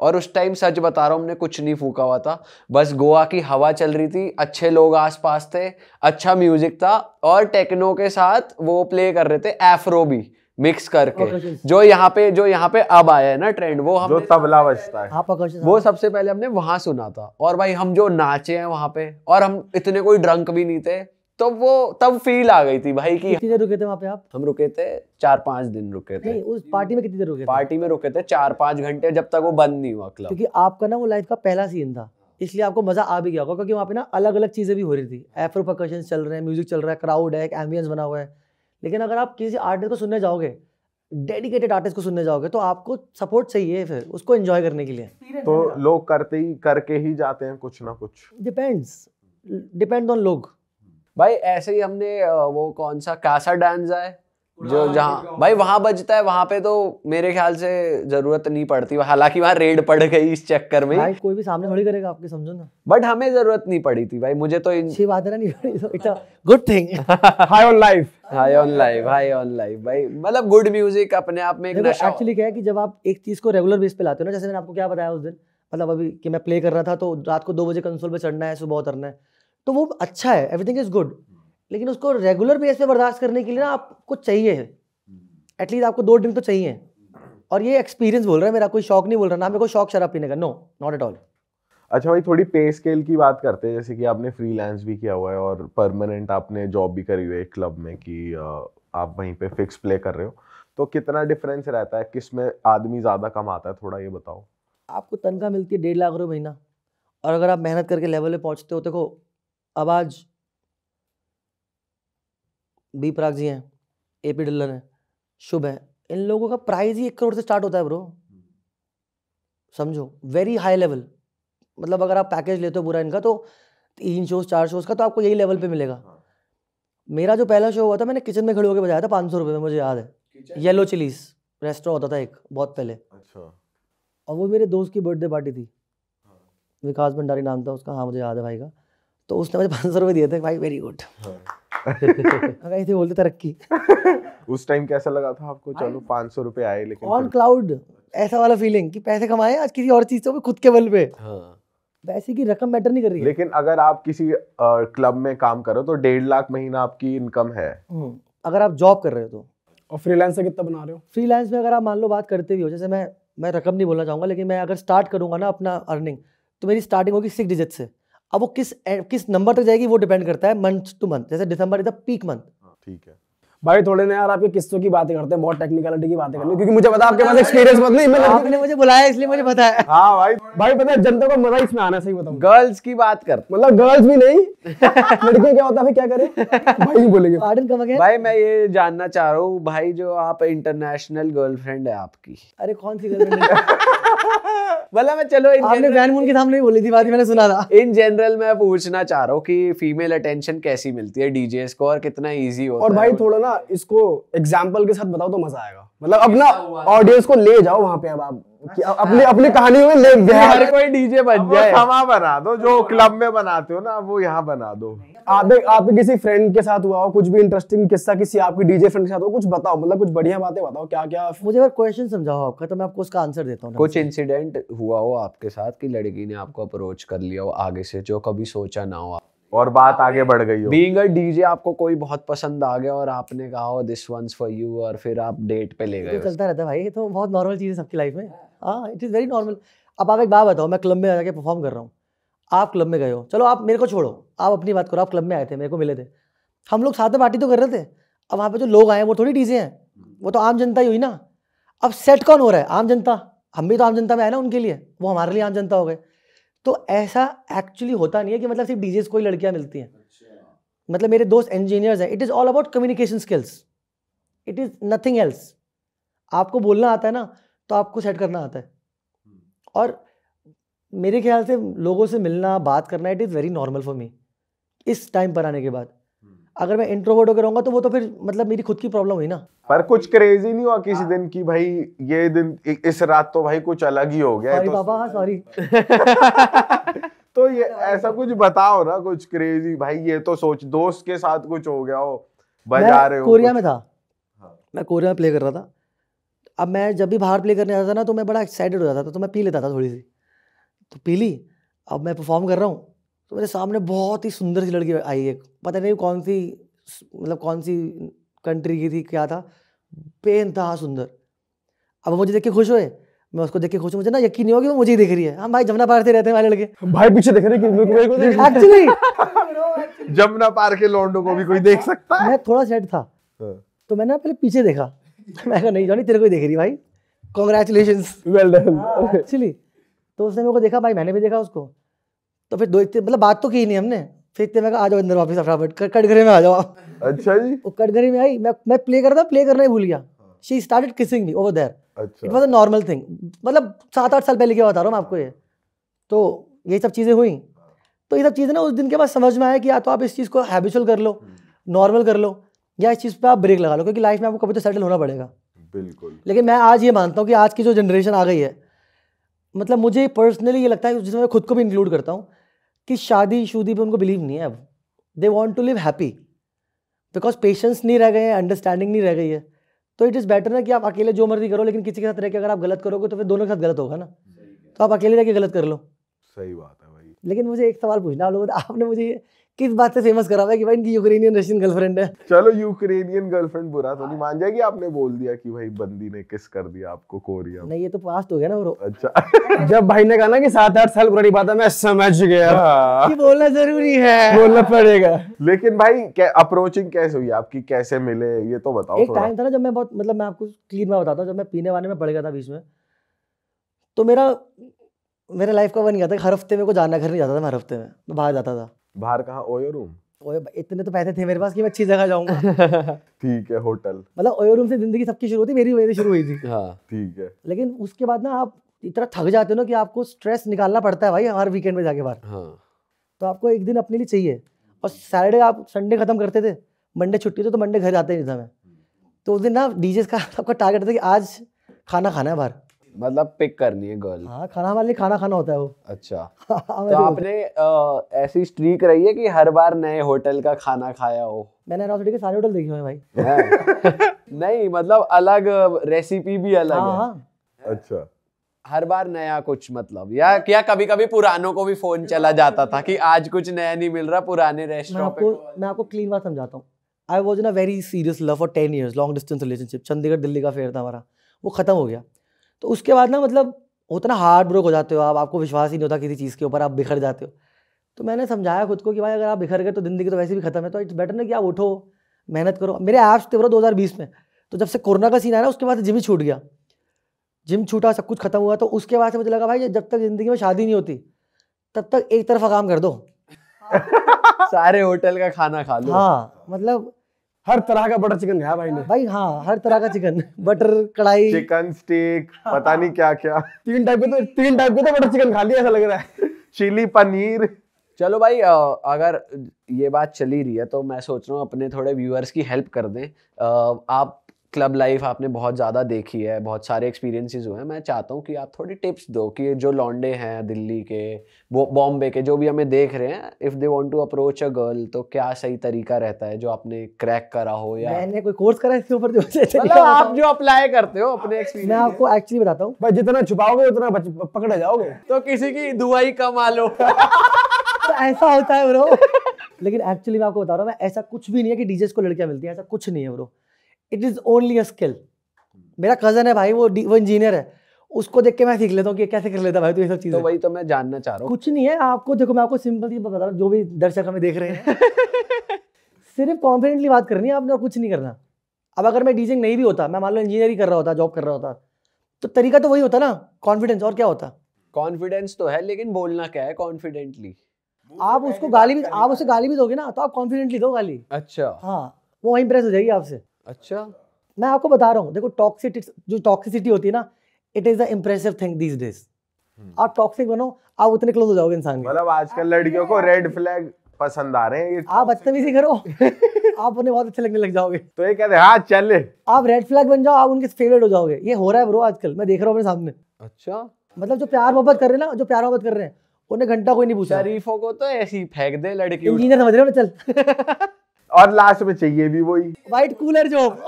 और उस टाइम सच बता रहा हूँ हमने कुछ नहीं फूका हुआ था, बस गोवा की हवा चल रही थी, अच्छे लोग आसपास थे, अच्छा म्यूजिक था, और टेक्नो के साथ वो प्ले कर रहे थे एफ्रो भी मिक्स करके, जो यहाँ पे जो यहाँ पे अब आया है ना ट्रेंड, वो हम तबला बजता है, हाँ, वो सबसे पहले हमने वहाँ सुना था। और भाई हम जो नाचे हैं वहाँ पे, और हम इतने कोई ड्रंक भी नहीं थे, तो वो तब फील आ गई थी भाई कि। कितनी देर रुके थे वहाँ पे आप? हम रुके थे चार पांच दिन रुके थे। नहीं, उस पार्टी में कितनी देर रुके थे? पार्टी में रुके थे चार पांच घंटे, जब तक वो बंद नहीं हुआ क्लब। क्योंकि आपका ना वो लाइफ का पहला सीन था, इसलिए आपको मजा आ भी गया होगा, क्योंकि वहाँ पे ना अलग अलग चीजें भी हो रही थी, एफ्रो परकशंस चल रहे हैं, म्यूजिक चल रहा है, क्राउड है, एक एम्बियंस बना हुआ है। लेकिन अगर आप किसी आर्टिस्ट को सुनने जाओगे, डेडिकेटेड आर्टिस्ट को सुनने जाओगे, तो आपको सपोर्ट चाहिए फिर उसको एंजॉय करने के लिए। तो लोग करते ही करके ही जाते हैं कुछ ना कुछ, डिपेंड्स डिपेंड ऑन लोग। भाई ऐसे ही हमने वो कौन सा कासा डांस है जो जहाँ भाई वहाँ बजता है वहाँ पे तो मेरे ख्याल से जरूरत नहीं पड़ती, हालांकि वहाँ रेड पड़ गई इस चक्कर में, भाई कोई भी सामने थोड़ी करेगा आपके, समझो ना, बट हमें जरूरत नहीं पड़ी थी भाई, मुझे तो अच्छी बात है, नहीं it's a good thing, high on life, high on life, high on life भाई, मतलब गुड म्यूजिक अपने आप में एक नशा। एक्चुअली क्या है कि जब आप एक चीज को रेगुलर बेस पे लाते हो ना, जैसे मैंने आपको क्या बताया उस दिन, मतलब अभी कि मैं प्ले कर रहा था तो रात को दो बजे कंसोल पे चढ़ना है, सुबह उतरना है, तो वो अच्छा है, एवरीथिंग इज गुड, लेकिन उसको रेगुलर बेस पे बर्दाश्त करने के लिए ना आपको चाहिए है एटलीस्ट, आपको दो ड्रिंक तो चाहिए, और ये एक्सपीरियंस बोल रहा है मेरा, कोई शौक नहीं बोल रहा, ना मेरे को शौक शराब पीने का, नो नॉट एट ऑल। अच्छा भाई थोड़ी पे स्केल की बात करते हैं, जैसे कि आपने फ्रीलांस भी किया हुआ है और परमानेंट आपने जॉब भी करी हुई है एक क्लब में कि आप वहीं पे फिक्स प्ले कर रहे हो, तो कितना डिफरेंस रहता है, किस में आदमी ज़्यादा कमाता है, थोड़ा ये बताओ। आपको तनख्वाह मिलती है डेढ़ लाख रुपये महीना, और अगर आप मेहनत करके लेवल पे पहुँचते हो, देखो अब आज दीपराग जी हैं, ए पी ढिल्लन है, शुभ है, इन लोगों का प्राइस ही एक करोड़ से स्टार्ट होता है ब्रो, समझो वेरी हाई लेवल, मतलब अगर आप पैकेज लेते हो पूरा इनका तो तीन शोज चार शोज का, तो आपको यही लेवल पे मिलेगा। मेरा जो पहला शो हुआ था मैंने किचन में खड़े होकर बजाया था पाँच सौ रुपये में, मुझे याद है, येलो चिलीज रेस्टोरेंट होता था एक बहुत पहले, अच्छा, और वो मेरे दोस्त की बर्थडे पार्टी थी, विकास भंडारी नाम था उसका, हाँ मुझे याद है भाई का, तो उसने मुझे पाँच सौ रुपये दिए थे, भाई वेरी गुड, बोलते तरक्की। उस टाइम कैसा लगा था आपको? चलो पाँच सौ रुपए आए, लेकिन ऑन क्लाउड ऐसा वाला फीलिंग कि पैसे कमाए आज किसी और चीज से खुद के बल पे, हाँ। वैसे की रकम मैटर नहीं कर रही है। लेकिन अगर आप किसी क्लब में काम करो तो डेढ़ लाख महीना आपकी इनकम है, अगर आप जॉब कर रहे हो तो, और फ्रीलांस से कितना बना रहे हो? फ्रीलांस में अगर आप मान लो बात करते भी हो, जैसे मैं मैं रकम नहीं बोलना चाहूंगा, लेकिन मैं अगर स्टार्ट करूंगा ना अपना अर्निंग तो मेरी स्टार्टिंग होगी सिक्स डिजिट से, अब वो किस किस नंबर तक जाएगी वो डिपेंड करता है मंथ टू मंथ, जैसे December is the peak month, ठीक है भाई। थोड़े ना यार आपके किस्तों की बातें करते हैं, बहुत टेक्निकलिटी की बातें करनी, क्योंकि मुझे पता आपके पास एक्सपीरियंस मत नहीं, मैंने आपने मुझे बुलाया इसलिए मुझे पता है, हां भाई भाई पता है जनता को मजा इसमें आना, सही बताऊं गर्ल्स की बात कर, मतलब गर्ल्स भी नहीं लड़के क्या होता है क्या करें भाई बोलेंगे पार्डन कम अगेन। भाई मैं ये जानना चाह रहा हूं भाई, जो आप इंटरनेशनल गर्लफ्रेंड है आपकी, अरे कौन सी गर्लफ्रेंड वाला, मैं चलो आपने वैन मून के नाम नहीं बोली थी बात, मैंने सुना था। इन जनरल मैं पूछना चाह रहा हूँ कि फीमेल अटेंशन कैसी मिलती है डीजेस को और कितना इजी होता है? और भाई थोड़ा ना इसको एग्जांपल के साथ बताओ तो मजा आएगा, मतलब अपना ऑडियंस को ले जाओ वहाँ पे, अब आप अपनी अपनी कहानियों में ले जाए, हर कोई डीजे बन जाए, वहाँ बना दो जो क्लब में बनाते हो ना वो यहाँ बना दो। आप आपके किसी फ्रेंड के साथ हुआ हो कुछ भी इंटरेस्टिंग किस्सा, किसी आपकी डीजे फ्रेंड के साथ हो, कुछ बताओ, मतलब कुछ बढ़िया बातें बताओ, क्या क्या। मुझे अगर क्वेश्चन समझाओ आपका तो मैं आपको उसका आंसर देता हूँ। कुछ इंसिडेंट हुआ हो आपके साथ कि लड़की ने आपको अप्रोच कर लिया हो आगे से, जो कभी सोचा ना हो और बात आगे बढ़ गई हो, बीइंग अ डीजे आपको कोई बहुत पसंद आ गया और आपने कहा हो दिस वन्स फॉर यू, और फिर आप डेट पे ले गए। चलता रहता है भाई, ये तो बहुत नॉर्मल चीज है सबकी लाइफ में, हाँ इट इज़ वेरी नॉर्मल। अब आप एक बात बताओ, मैं क्लब में जाके परफॉर्म कर रहा हूँ, आप क्लब में गए हो, चलो आप मेरे को छोड़ो, आप अपनी बात करो, आप क्लब में आए थे, मेरे को मिले थे, हम लोग साथ में पार्टी तो कर रहे थे, अब वहाँ पे जो लोग आए वो थोड़ी डीजे हैं, वो तो आम जनता ही हुई ना, अब सेट कौन हो रहा है? आम जनता, हम भी तो आम जनता में आए ना उनके लिए, वो हमारे लिए आम जनता हो गए। तो ऐसा एक्चुअली होता नहीं है कि मतलब सिर्फ डीजेस को ही लड़कियाँ मिलती हैं, मतलब मेरे दोस्त इंजीनियर्स हैं, it is all about communication skills, it is nothing else. आपको बोलना आता है ना तो आपको सेट करना आता है, और मेरे ख्याल से लोगों से मिलना बात करना it is very normal for me इस टाइम पर आने के बाद। अगर मैं इंट्रोवर्ट होकर रहूंगा तो वो तो फिर मतलब मेरी खुद की प्रॉब्लम हुई ना। पर कुछ क्रेजी नहीं हुआ किसी दिन की भाई ये दिन इस रात तो भाई कुछ अलग ही हो गया? सॉरी पापा, सॉरी। तो ये ऐसा कुछ बताओ ना, कुछ क्रेजी भाई, ये तो सोच दोस्त के साथ कुछ हो गया हो, बजा रहे हो। कोरिया में था, मैं कोरिया में प्ले कर रहा था। अब मैं जब भी बाहर प्ले करने जाता था ना तो मैं बड़ा एक्साइटेड हो जाता था, तो मैं पी लेता था थोड़ी सी, तो पी ली। अब मैं परफॉर्म कर रहा हूँ तो मेरे सामने बहुत ही सुंदर सी लड़की आई है, पता नहीं कौन सी, मतलब कौन सी कंट्री की थी, क्या था, बेइंतहा सुंदर। अब मुझे देख के खुश हुए, मैं उसको देख के खुश हूँ, मुझे ना यकीन नहीं होगा कि वो मुझे ही देख रही है। हम भाई जमुना पार से रहते हैं, हमारे लड़के भाई पीछे देख रहे हैं एक्चुअली जमुना पार के लौंडों को भी कोई देख सकता है। मैं थोड़ा सेट था तो मैंने पहले पीछे देखा, मैं कहा नहीं जॉनी तेरे को ही देख रही भाई, कॉन्ग्रेचुलेशंस वेल डन। एक्चुअली तो उसने मेरे को देखा भाई, मैंने भी देखा उसको, तो फिर दो इतने मतलब बात तो की नहीं हमने, फिर इतने मैं कहा आ जाओ अंदर वापस फटाफट कटघरे में आ जाओ आप। अच्छा जी, वो कटघरे में आई, मैं मैं प्ले कर रहा था, प्ले करना ही भूल गया। She started kissing me over there, it was a normal thing, मतलब सात आठ साल पहले की बता रहा हूँ मैं आपको। ये तो ये सब चीज़ें हुई, तो ये सब चीज़ें ना उस दिन के बाद समझ में आया कि या तो आप इस चीज़ को हैबिचुअल कर लो, नॉर्मल कर लो, या इस चीज़ पे आप ब्रेक लगा लो, क्योंकि लाइफ में आपको कभी तो सेटल होना पड़ेगा। बिल्कुल। लेकिन मैं आज ये मानता हूँ कि आज की जो जनरेशन आ गई है, मतलब मुझे पर्सनली ये लगता है, जिसमें मैं खुद को भी इंक्लूड करता हूँ, कि शादी शुदी पे उनको बिलीव नहीं है अब। They want to live happy because patience नहीं रह गए हैं, अंडरस्टैंडिंग नहीं रह गई है। तो इट इज़ बेटर ना कि आप अकेले जो मर्जी करो, लेकिन किसी के साथ रह के अगर आप गलत करोगे तो फिर दोनों के साथ गलत होगा ना। तो आप अकेले रह के गलत कर लो। सही बात है भाई। लेकिन मुझे एक सवाल पूछना आप लोगों को, आपने मुझे किस बात से फेमस करा है कि भाई इनकी यूक्रेनियन रशियन गर्लफ्रेंड है? चलो यूक्रेनियन गर्लफ्रेंड बुरा तो नहीं मान जाएगी। आपने बोल दिया कि भाई बंदी ने किस कर दिया आपको कोरिया। नहीं, ये तो पास्ट हो गया ना ब्रो। अच्छा। जब भाई ने कहा ना कि सात आठ साल पुरानी बात है, मैं समझ गया कि बोलना जरूरी है, बोलना पड़ेगा। लेकिन भाई अप्रोचिंग कैसे हुई आपकी, कैसे मिले, ये तो बताओ। एक टाइम था ना जब मैं बहुत, मतलब मैं आपको क्लियर में बताता हूँ, जब मैं पीने वाने में पड़ गया था बीच में, तो मेरा मेरे लाइफ का बन गया था। हर हफ्ते मेरे को जाना, घर नहीं जाता था मैं, हर हफ्ते में मैं बाहर जाता था। बाहर कहाँ? OYO room. ओयो, इतने तो पैसे थे मेरे पास कि मैं अच्छी जगह जाऊंगा। ठीक है, होटल। मतलब ओयो रूम से जिंदगी सबकी शुरू होती, मेरी वजह से शुरू हुई थी। हाँ ठीक है। लेकिन उसके बाद ना आप इतना थक जाते हो ना कि आपको स्ट्रेस निकालना पड़ता है भाई हर वीकेंड में जाके बाहर। हाँ। तो आपको एक दिन अपने लिए चाहिए। और सैटरडे आप संडे खत्म करते थे, मंडे छुट्टी थी तो मंडे घर जाते नहीं था मैं। तो उस दिन ना डीजे का आपका टारगेट था कि आज खाना खाना है बाहर, मतलब पिक करनी है गर्ल। हाँ, खाना वाले खाना खाना होता है वो। अच्छा। तो आपने आ, ऐसी स्ट्रीक रही है कि हर बार नए होटल का खाना खाया हो? मैंने राउंड के सारे होटल देखे हुए भाई। नहीं मतलब अलग रेसिपी भी अलग। हाँ, है। हाँ। अच्छा। हर बार नया कुछ, मतलब या क्या कभी कभी पुरानों को भी फोन चला जाता था कि आज कुछ नया नहीं मिल रहा पुराने रेस्टोरेंट? मैं आपको क्लीन बात समझाता हूँ। I was in a very serious love for ten years, long distance relationship. Chandigarh Delhi का फेयर था हमारा, वो खत्म हो गया। तो उसके बाद ना मतलब होता ना हार्ड ब्रोक हो जाते हो आप, आपको विश्वास ही नहीं होता किसी चीज़ के ऊपर, आप बिखर जाते हो। तो मैंने समझाया खुद को कि भाई अगर आप बिखर गए तो जिंदगी तो वैसे भी खत्म है, तो इट्स बेटर ना कि आप उठो, मेहनत करो। मेरे ऐप्स थे दो हज़ार बीस में, तो जब से कोरोना का सीन आया ना उसके बाद जिम ही छूट गया, जिम छूटा, सब कुछ खत्म हुआ। तो उसके बाद से मुझे लगा भाई जब तक ज़िंदगी में शादी नहीं होती तब तक एक तरफा काम कर दो। सारे होटल का खाना खा लो। हाँ, मतलब हर तरह का बटर चिकन खाया भाई ने भाई। हाँ, हर तरह का chicken, butter kadai chicken steak, पता नहीं क्या क्या, तीन टाइप के तो तीन टाइप के तो बटर चिकन खा लिया ऐसा लग रहा है, चिली पनीर। चलो भाई, अगर ये बात चली रही है तो मैं सोच रहा हूँ अपने थोड़े व्यूअर्स की हेल्प कर दें। आप क्लब लाइफ आपने बहुत ज़्यादा देखी है, बहुत सारे एक्सपीरियंसेस हुए हैं, मैं चाहता हूँ कि आप थोड़ी टिप्स दो कि जो लौंडे हैं दिल्ली के, बॉम्बे के, जो भी हमें देख रहे हैं, if they want to approach a girl तो क्या सही तरीका रहता है जो आपने क्रैक करा हो, या मैंने कोई कोर्स करा इसके ऊपर? मतलब आप जो अप्लाई करते हो अपने एक्सपीरियंस। मैं आपको एक्चुअली बताता हूँ, जितना छुपाओगे उतना पकड़े जाओगे। तो किसी की दुआई कमा लो। ऐसा होता है ब्रो। लेकिन एक्चुअली मैं आपको बता रहा हूँ, ऐसा कुछ भी नहीं है कि डीजेस को लड़कियाँ मिलती हैं, ऐसा कुछ नहीं है bro. It is only a skill. मेरा कज़न है भाई, वो वो इंजीनियर है, उसको देख के मैं सीख लेता हूँ कि कैसे कर लेता भाई तो ये सब चीज़ें। तो वही तो मैं जानना चाह रहा हूँ। कुछ नहीं है आपको, देखो मैं आपको सिंपल चीज़ बता रहा हूँ, जो भी दर्शक हमें देख रहे हैं। सिर्फ कॉन्फिडेंटली बात करनी है आपने और कुछ नहीं करना। अब अगर मैं डीजिंग नहीं भी होता, मैं मान लो इंजीनियर ही कर रहा होता, जॉब कर रहा होता, तो तरीका तो वही होता ना, कॉन्फिडेंस। और क्या होता? कॉन्फिडेंस तो है, लेकिन बोलना क्या है कॉन्फिडेंटली। आप उसको गाली भी, आप उससे गाली भी दोगे ना तो आप कॉन्फिडेंटली दो गाली। अच्छा। हाँ, वो इंप्रेस हो जाएगी आपसे। अच्छा। मैं आपको बता रहा हूँ, देखो टॉक्सिसिटी, जो टॉक्सिसिटी होती है ना, it is a impressive thing these days. आप टॉक्सिक बनो, आप उतने क्लोज हो जाओगे इंसान के। मतलब आजकल लड़कियों को रेड फ्लैग पसंद आ रहे हैं। आप बदतमीजी करो आप उन्हें बहुत अच्छे लगने लग जाओगे। तो ये कहते हैं हाँ चले, आप रेड फ्लैग बन जाओ, आप उनके फेवरेट हो जाओगे। ये हो रहा है ब्रो आजकल, मैं देख रहा हूँ अपने सामने। अच्छा। मतलब जो प्यार मोहब्बत कर रहे हैं ना, जो प्यार मोहब्बत कर रहे हैं, उन्हें घंटा कोई नहीं पूछा। शरीफों को तो ऐसे ही फेंक दे लड़की, इंजीनियर समझ रहे हो ना। चल। और लास्ट में चाहिए भी वही व्हाइट कूलर जॉब।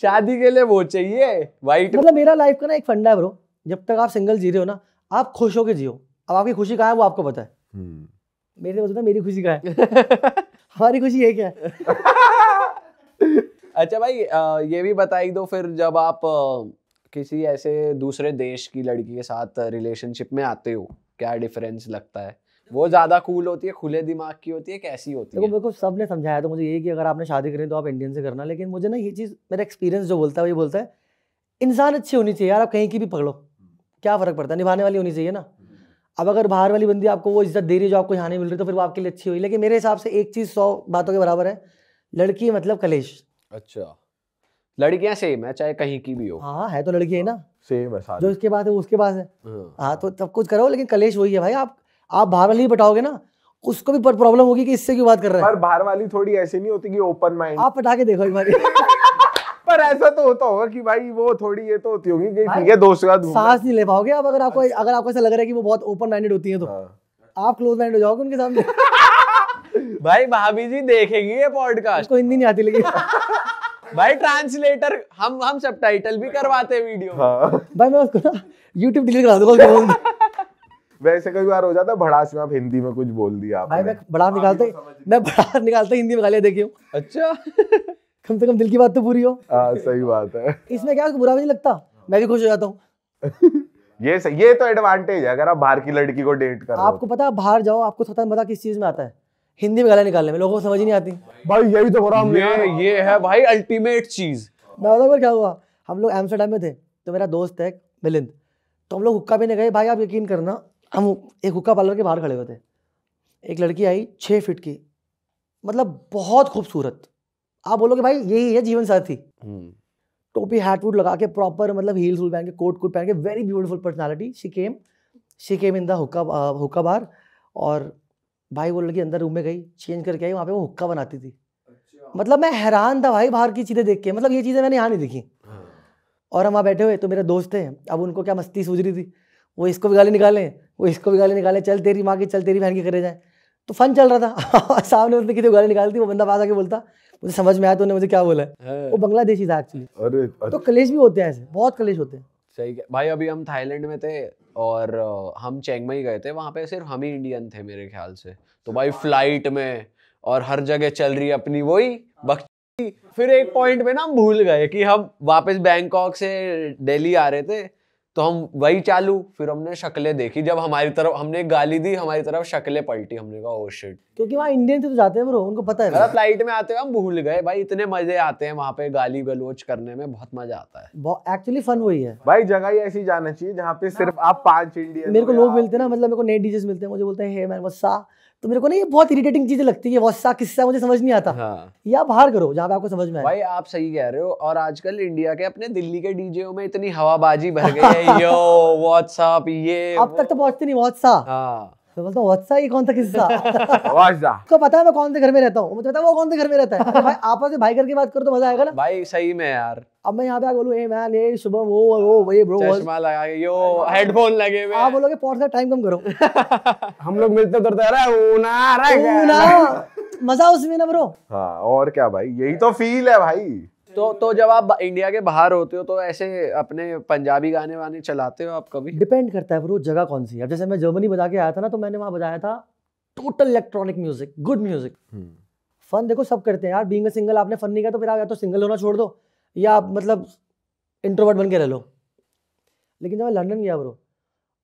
शादी के लिए वो चाहिए व्हाइट। मतलब मेरा लाइफ का ना एक फंडा है ब्रो, जब तक आप सिंगल जी रहे हो ना आप खुश होके जियो। अब आपकी खुशी कहाँ है वो आपको पता है। मेरे को पता है मेरी खुशी कहाँ है। हमारी खुशी है क्या? अच्छा भाई, ये भी बताई दो फिर, जब आप किसी ऐसे दूसरे देश की लड़की के साथ रिलेशनशिप में आते हो, क्या डिफरेंस लगता है? वो ज्यादा कूल होती है, खुले दिमाग की होती है, कैसी होती है? देखो मेरे को सबने समझाया तो मुझे ये कि अगर आपने शादी करें तो आप इंडियन से करना। लेकिन मुझे ना ये चीज़, मेरा एक्सपीरियंस जो बोलता है वो बोलता है इंसान अच्छी होनी चाहिए यार। आप कहीं की भी पकड़ो, क्या फ़र्क पड़ता है, निभाने वाली होनी चाहिए ना। अब अगर बाहर वाली बंदी आपको वो इज्जत दे रही है जो आपको यहाँ नहीं मिल रही, तो फिर वो आपके लिए अच्छी हुई। लेकिन मेरे हिसाब से एक चीज़ सौ बातों के बराबर है, लड़की मतलब कलेश। अच्छा। लड़कियाँ सेम है चाहे कहीं की भी हो। हाँ है तो लड़की है ना, सेम है, जो इसके पास है उसके पास है। हाँ तो सब कुछ करो, लेकिन कलेश वही है भाई। आप आप बाहर वाली भी पटाओगे ना उसको भी प्रॉब्लम होगी कि इससे क्यों बात कर रहा है। पर बाहर वाली थोड़ी ऐसी नहीं होती कि ओपन माइंड। आप पटा के देखो एक बार। पर ऐसा तो होता होगा कि भाई वो थोड़ी ये तो होती होगी कि ठीक है दोस्त के साथ सांस नहीं ले पाओगे आप। अगर आपको अगर आपको ऐसा लग रहा है कि वो बहुत ओपन माइंडेड होती है तो आप क्लोज माइंडेड हो जाओगे उनके सामने। भाई भाभी जी देखेंगी ये पॉडकास्ट। हिंदी नहीं आती लेकिन भाई ट्रांसलेटर हम हम सबटाइटल भी करवाते हैं वीडियो। हाँ। भाई मैं उसको ना यूट्यूब डिलीट करा दूंगा। वैसे कई बार हो जाता है भड़ास में आप हिंदी में कुछ बोल दिया आपने। भाई मैं भड़ास निकालते मैं भड़ास निकालते हिंदी में गालियां देखियो। अच्छा। कम से कम दिल की बात तो पूरी हो। हाँ सही बात है। इसमें क्या बुरा भी नहीं लगता, मैं भी खुश हो जाता हूँ। ये सही, ये तो एडवांटेज है अगर आप बाहर की लड़की को डेट कर। आपको पता है बाहर जाओ आपको थोड़ा मजा किस चीज में आता है, हिंदी में गालियां निकालने में। लोगों को समझ ही नहीं आती। भाई यही तो बुरा, ये ये है भाई अल्टीमेट चीज। बार क्या हुआ, हम लोग एम्स्टर्डम में थे तो मेरा दोस्त है मिलिंद, तो हम लोग हुक्का पीने गए। भाई आप यकीन करना हम एक हुक्का पार्लर के बाहर खड़े हुए थे, एक लड़की आई छः फीट की, मतलब बहुत खूबसूरत। आप बोलोगे भाई यही है जीवन साथी। टोपी हैट वूट लगा के प्रॉपर, मतलब हील्स वूल पहन के, कोट कोट पहन के, very beautiful personality. She came she came in the hookah hookah bar. और भाई वो लड़की अंदर रूम में गई, चेंज करके आई, वहाँ पे वो हुक्का बनाती थी। अच्छा। मतलब मैं हैरान था भाई बाहर की चीज़ें देख के, मतलब ये चीज़ें मैंने यहाँ नहीं देखी। हाँ। और हम वहाँ बैठे हुए तो मेरे दोस्त थे, अब उनको क्या मस्ती सूझ रही थी, वो इसको भी गाली निकालें वो इसको भी गाली निकालें, चल तेरी माँ की चल तेरी बहन की करे जाएँ, तो फन चल रहा था। सामने उसने कितनी गाली निकाली थी, वो बंदा पास आके बोलता मुझे समझ में आया तो उन्होंने मुझे क्या बोला है। वो बांग्लादेशी था एक्चुअली। तो कलेश भी होते हैं ऐसे, बहुत कलेश होते हैं। सही है भाई। अभी हम थाईलैंड में थे और हम चियंग माई गए थे, वहाँ पे सिर्फ हम ही इंडियन थे मेरे ख्याल से। तो भाई फ्लाइट में और हर जगह चल रही है अपनी वही बकचोदी। फिर एक पॉइंट पे ना हम भूल गए कि हम वापस बैंकॉक से दिल्ली आ रहे थे तो हम वही चालू। फिर हमने शक्लें देखी, जब हमारी तरफ हमने गाली दी हमारी तरफ शक्लें पलटी। हमने कहा ओह शिट, क्योंकि वहाँ इंडियन थे तो जाते हैं ब्रो, उनको पता है। अरे फ्लाइट में आते हुए हम भूल गए भाई। इतने मजे आते हैं वहाँ पे गाली गलोच करने में, बहुत मजा आता है। एक्चुअली फन वही है भाई। जगह ही ऐसी जाना चाहिए जहाँ पे सिर्फ आप पांच इंडियन। मेरे को लोग मिलते ना, मतलब मेरे को नए डीजेस मिलते हैं, मुझे बोलते हैं हे मैन वसा, तो मेरे को ना ये बहुत इरिटेटिंग चीजें लगती है। वसा किस्सा मुझे समझ नहीं आता। हाँ। या बाहर करो जहाँ पे आपको समझ में आए। भाई आप सही कह रहे हो। और आजकल इंडिया के अपने दिल्ली के डीजेओं में इतनी हवाबाजी भर गई है। यो व्हाट्सएप ये अब तक तो पहुंचते नहीं व्हाट्सएप। हाँ। तो बोलता व्हाट्सएप ये कौन सा किस्सा। तो पता है मैं कौन से घर में रहता हूँ, मुझे पता है वो कौन से घर में रहता है। भाई आपस में भाई करके बात करो तो मजा आएगा ना भाई। सही में यार। अब मैं यहाँ पे बोलूँ ए मैन ए शुभम वो वो ये ब्रो, चश्मा लगा के यो हेडफोन लगे हुए। आप बोलोगे पॉड का टाइम कम करो। हम लोग मिलते करते हैं, मजा उसमें ना ब्रो। हाँ और क्या भाई, यही तो फील है भाई। तो तो जब आप इंडिया के बाहर होते हो तो ऐसे अपने पंजाबी गाने वाने चलाते हो आप कभी? डिपेंड करता है ब्रो जगह कौन सी है। जैसे मैं जर्मनी बजा के आया था ना, तो मैंने वहाँ बजाया था total electronic music, good music. Fun देखो सब करते हैं यार, बीइंग अ सिंगल आपने फन नहीं किया तो फिर आप या तो सिंगल होना छोड़ दो या आप मतलब इंट्रोवर्ट बन के रह लो। लेकिन जब मैं लंदन गया ब्रो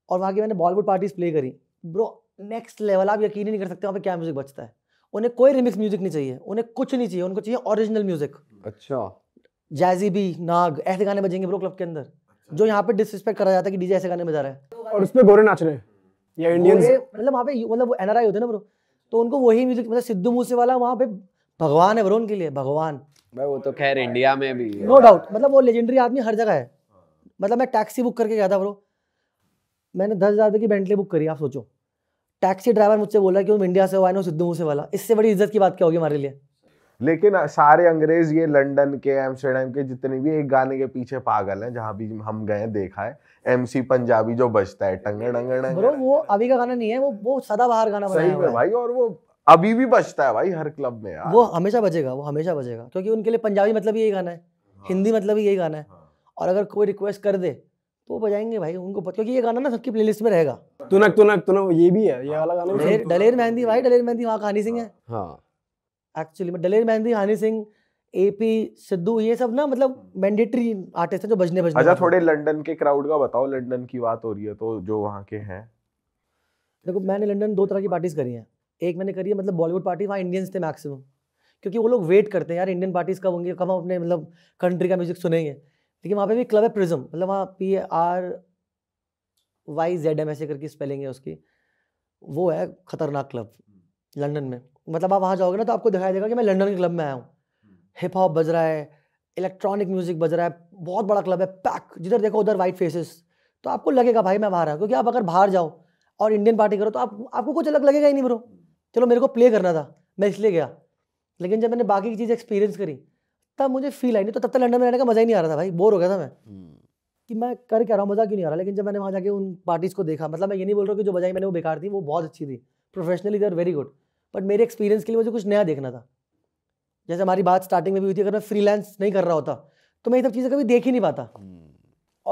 और वहाँ की मैंने बॉलीवुड पार्टीज प्ले करी ब्रो, नेक्स्ट लेवल। आप यकीन ही नहीं कर सकते वहाँ पे क्या म्यूजिक बजता है। उन्हें कोई रिमिक्स म्यूजिक नहीं चाहिए, उन्हें कुछ नहीं चाहिए, उनको चाहिए ओरिजिनल म्यूजिक। अच्छा। जैजी भी नाग ऐसे गाने बजेंगे ब्रो क्लब के अंदर। अच्छा। जो यहाँ पे डिसरिस्पेक्ट करा जाता है कि डीजे ऐसे गाने बजा रहा है और उसमें गोरे नाच रहे हैं या इंडियंस, मतलब वहाँ पे मतलब एनआरआई होते हैं ना ब्रो, तो उनको वही म्यूजिक, मतलब सिद्धू मूसेवाला वहाँ पे भगवान है ब्रो उनके लिए, भगवान भाई। वो तो खैर इंडिया में भी नो डाउट, मतलब वो लेजेंडरी आदमी हर जगह है। मतलब मैं टैक्सी बुक करके गया था ब्रो, मैंने दस हजार रुपये की बेंटली बुक करी। आप सोचो टैक्सी ड्राइवर मुझसे बोला कि वो इंडिया से हो, आई नो सिद्धू मूसेवाला। इससे बड़ी इज्जत की बात क्या होगी हमारे लिए। लेकिन सारे अंग्रेज ये लंदन के एम्स्टर्डम के जितने भी एक गाने के पीछे पागल हैं, जहाँ भी हम गए देखा है एमसी पंजाबी जो बजता है टंगे डंगे डंगे। वो अभी का गाना नहीं है, वो वो सदाबहार गाना बनाया हुआ है भाई, और वो अभी भी बजता है भाई हर क्लब में यार। वो हमेशा बजेगा, वो हमेशा बजेगा, क्योंकि उनके लिए पंजाबी मतलब यही गाना है। हाँ। हिंदी मतलब यही गाना है। हाँ। और अगर कोई रिक्वेस्ट कर दे तो वो बजाएंगे भाई उनको, क्योंकि ये गाना ना सबकी प्लेलिस्ट में रहेगा। तुनक तुनक तुनक ये भी है, ये वाला गाना दलेर मेहंदी। भाई दलेर मेहंदी वहाँ कहानी सिंह है एक्चुअली में। दलेर मेहंदी, हनी सिंह, एपी, सिद्धू, ये सब ना मतलब मैंडेटरी आर्टिस्ट हैं जो बजने बजने। अच्छा थोड़े लंदन के क्राउड का बताओ, लंदन की बात हो रही है तो जो वहाँ के हैं। देखो मैंने लंदन दो तरह की पार्टीज करी हैं। एक मैंने करी है मतलब बॉलीवुड पार्टी, वहाँ इंडियंस थे मैक्सिमम, क्योंकि वो लोग वेट करते हैं यार इंडियन पार्टीज कब होंगी, कब हम अपने मतलब कंट्री का म्यूजिक सुनेंगे। लेकिन वहाँ पे भी क्लब है प्रिज्म, मतलब वहाँ P R Y Z M ऐसे करके स्पेलिंग है उसकी, वो है खतरनाक क्लब लंदन में। मतलब आप वहाँ जाओगे ना तो आपको दिखाई देगा कि मैं लंदन के क्लब में आया हूँ। हिप हॉप बज रहा है, इलेक्ट्रॉनिक म्यूजिक बज रहा है, बहुत बड़ा क्लब है, पैक जिधर देखो उधर वाइट फेसेस। तो आपको लगेगा भाई मैं बाहर आया, क्योंकि आप अगर बाहर जाओ और इंडियन पार्टी करो तो आप, आपको कुछ अलग लगेगा ही नहीं ब्रो। चलो मेरे को प्ले करना था, मैं इसलिए गया, लेकिन जब मैंने बाकी की चीज़ एक्सपीरियंस करी तब मुझे फील आई नहीं, तो तब तक लंदन में रहने का मज़ा ही नहीं आ रहा था भाई, बोर हो गया था मैं कि मैं कर क्या रहा हूँ, मज़ा क्यों नहीं आ रहा। लेकिन जब मैंने वहाँ जाके उन पार्टीज़ को देखा, मतलब मैं ये नहीं बोल रहा हूँ कि जो बजाई मैंने वो बेकार थी, वो बहुत अच्छी थी, professionally they are very good, but मेरे एक्सपीरियंस के लिए मुझे कुछ नया देखना था। जैसे हमारी बात स्टार्टिंग में भी हुई थी, अगर मैं फ्रीलांस नहीं कर रहा होता तो मैं ये सब चीज़ें कभी देख ही नहीं पाता।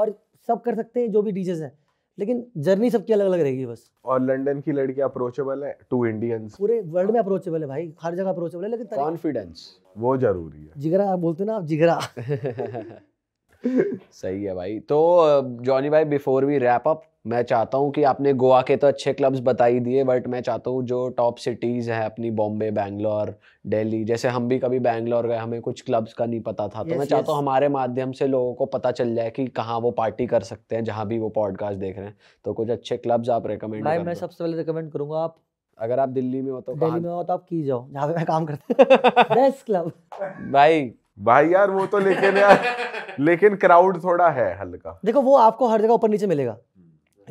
और सब कर सकते हैं जो भी डीजेस हैं, लेकिन जर्नी सबकी अलग अलग रहेगी बस। और लंदन की लड़की अप्रोचेबल है टू इंडियंस, पूरे वर्ल्ड में अप्रोचेबल है भाई, हर जगह अप्रोचेबल है, लेकिन कॉन्फिडेंस वो जरूरी है। जिगरा आप बोलते ना आप, जिगरा सही है भाई। तो जॉनी भाई, बिफोर वी रैप अप, मैं चाहता हूँ कि आपने गोवा के तो अच्छे क्लब्स बता ही दिए, बट मैं चाहता हूँ जो टॉप सिटीज़ हैं अपनी, बॉम्बे, बैंगलोर, दिल्ली, जैसे हम भी कभी बैंगलोर गए, हमें कुछ क्लब्स का नहीं पता था, तो yes, मैं चाहता हूँ yes. हमारे माध्यम से लोगों को पता चल जाए कि कहाँ वो पार्टी कर सकते हैं, जहाँ भी वो पॉडकास्ट देख रहे हैं, तो कुछ अच्छे क्लब्स आप रिकमेंड भाई। मैं सबसे पहले रिकमेंड करूँगा, आप अगर आप दिल्ली में हो तो दिल्ली में हो तो आप की जाओ, जहाँ पे मैं काम करता बेस्ट क्लब भाई। भाई यार वो तो, लेकिन यार लेकिन क्राउड थोड़ा है हल्का, देखो वो आपको हर जगह ऊपर नीचे मिलेगा,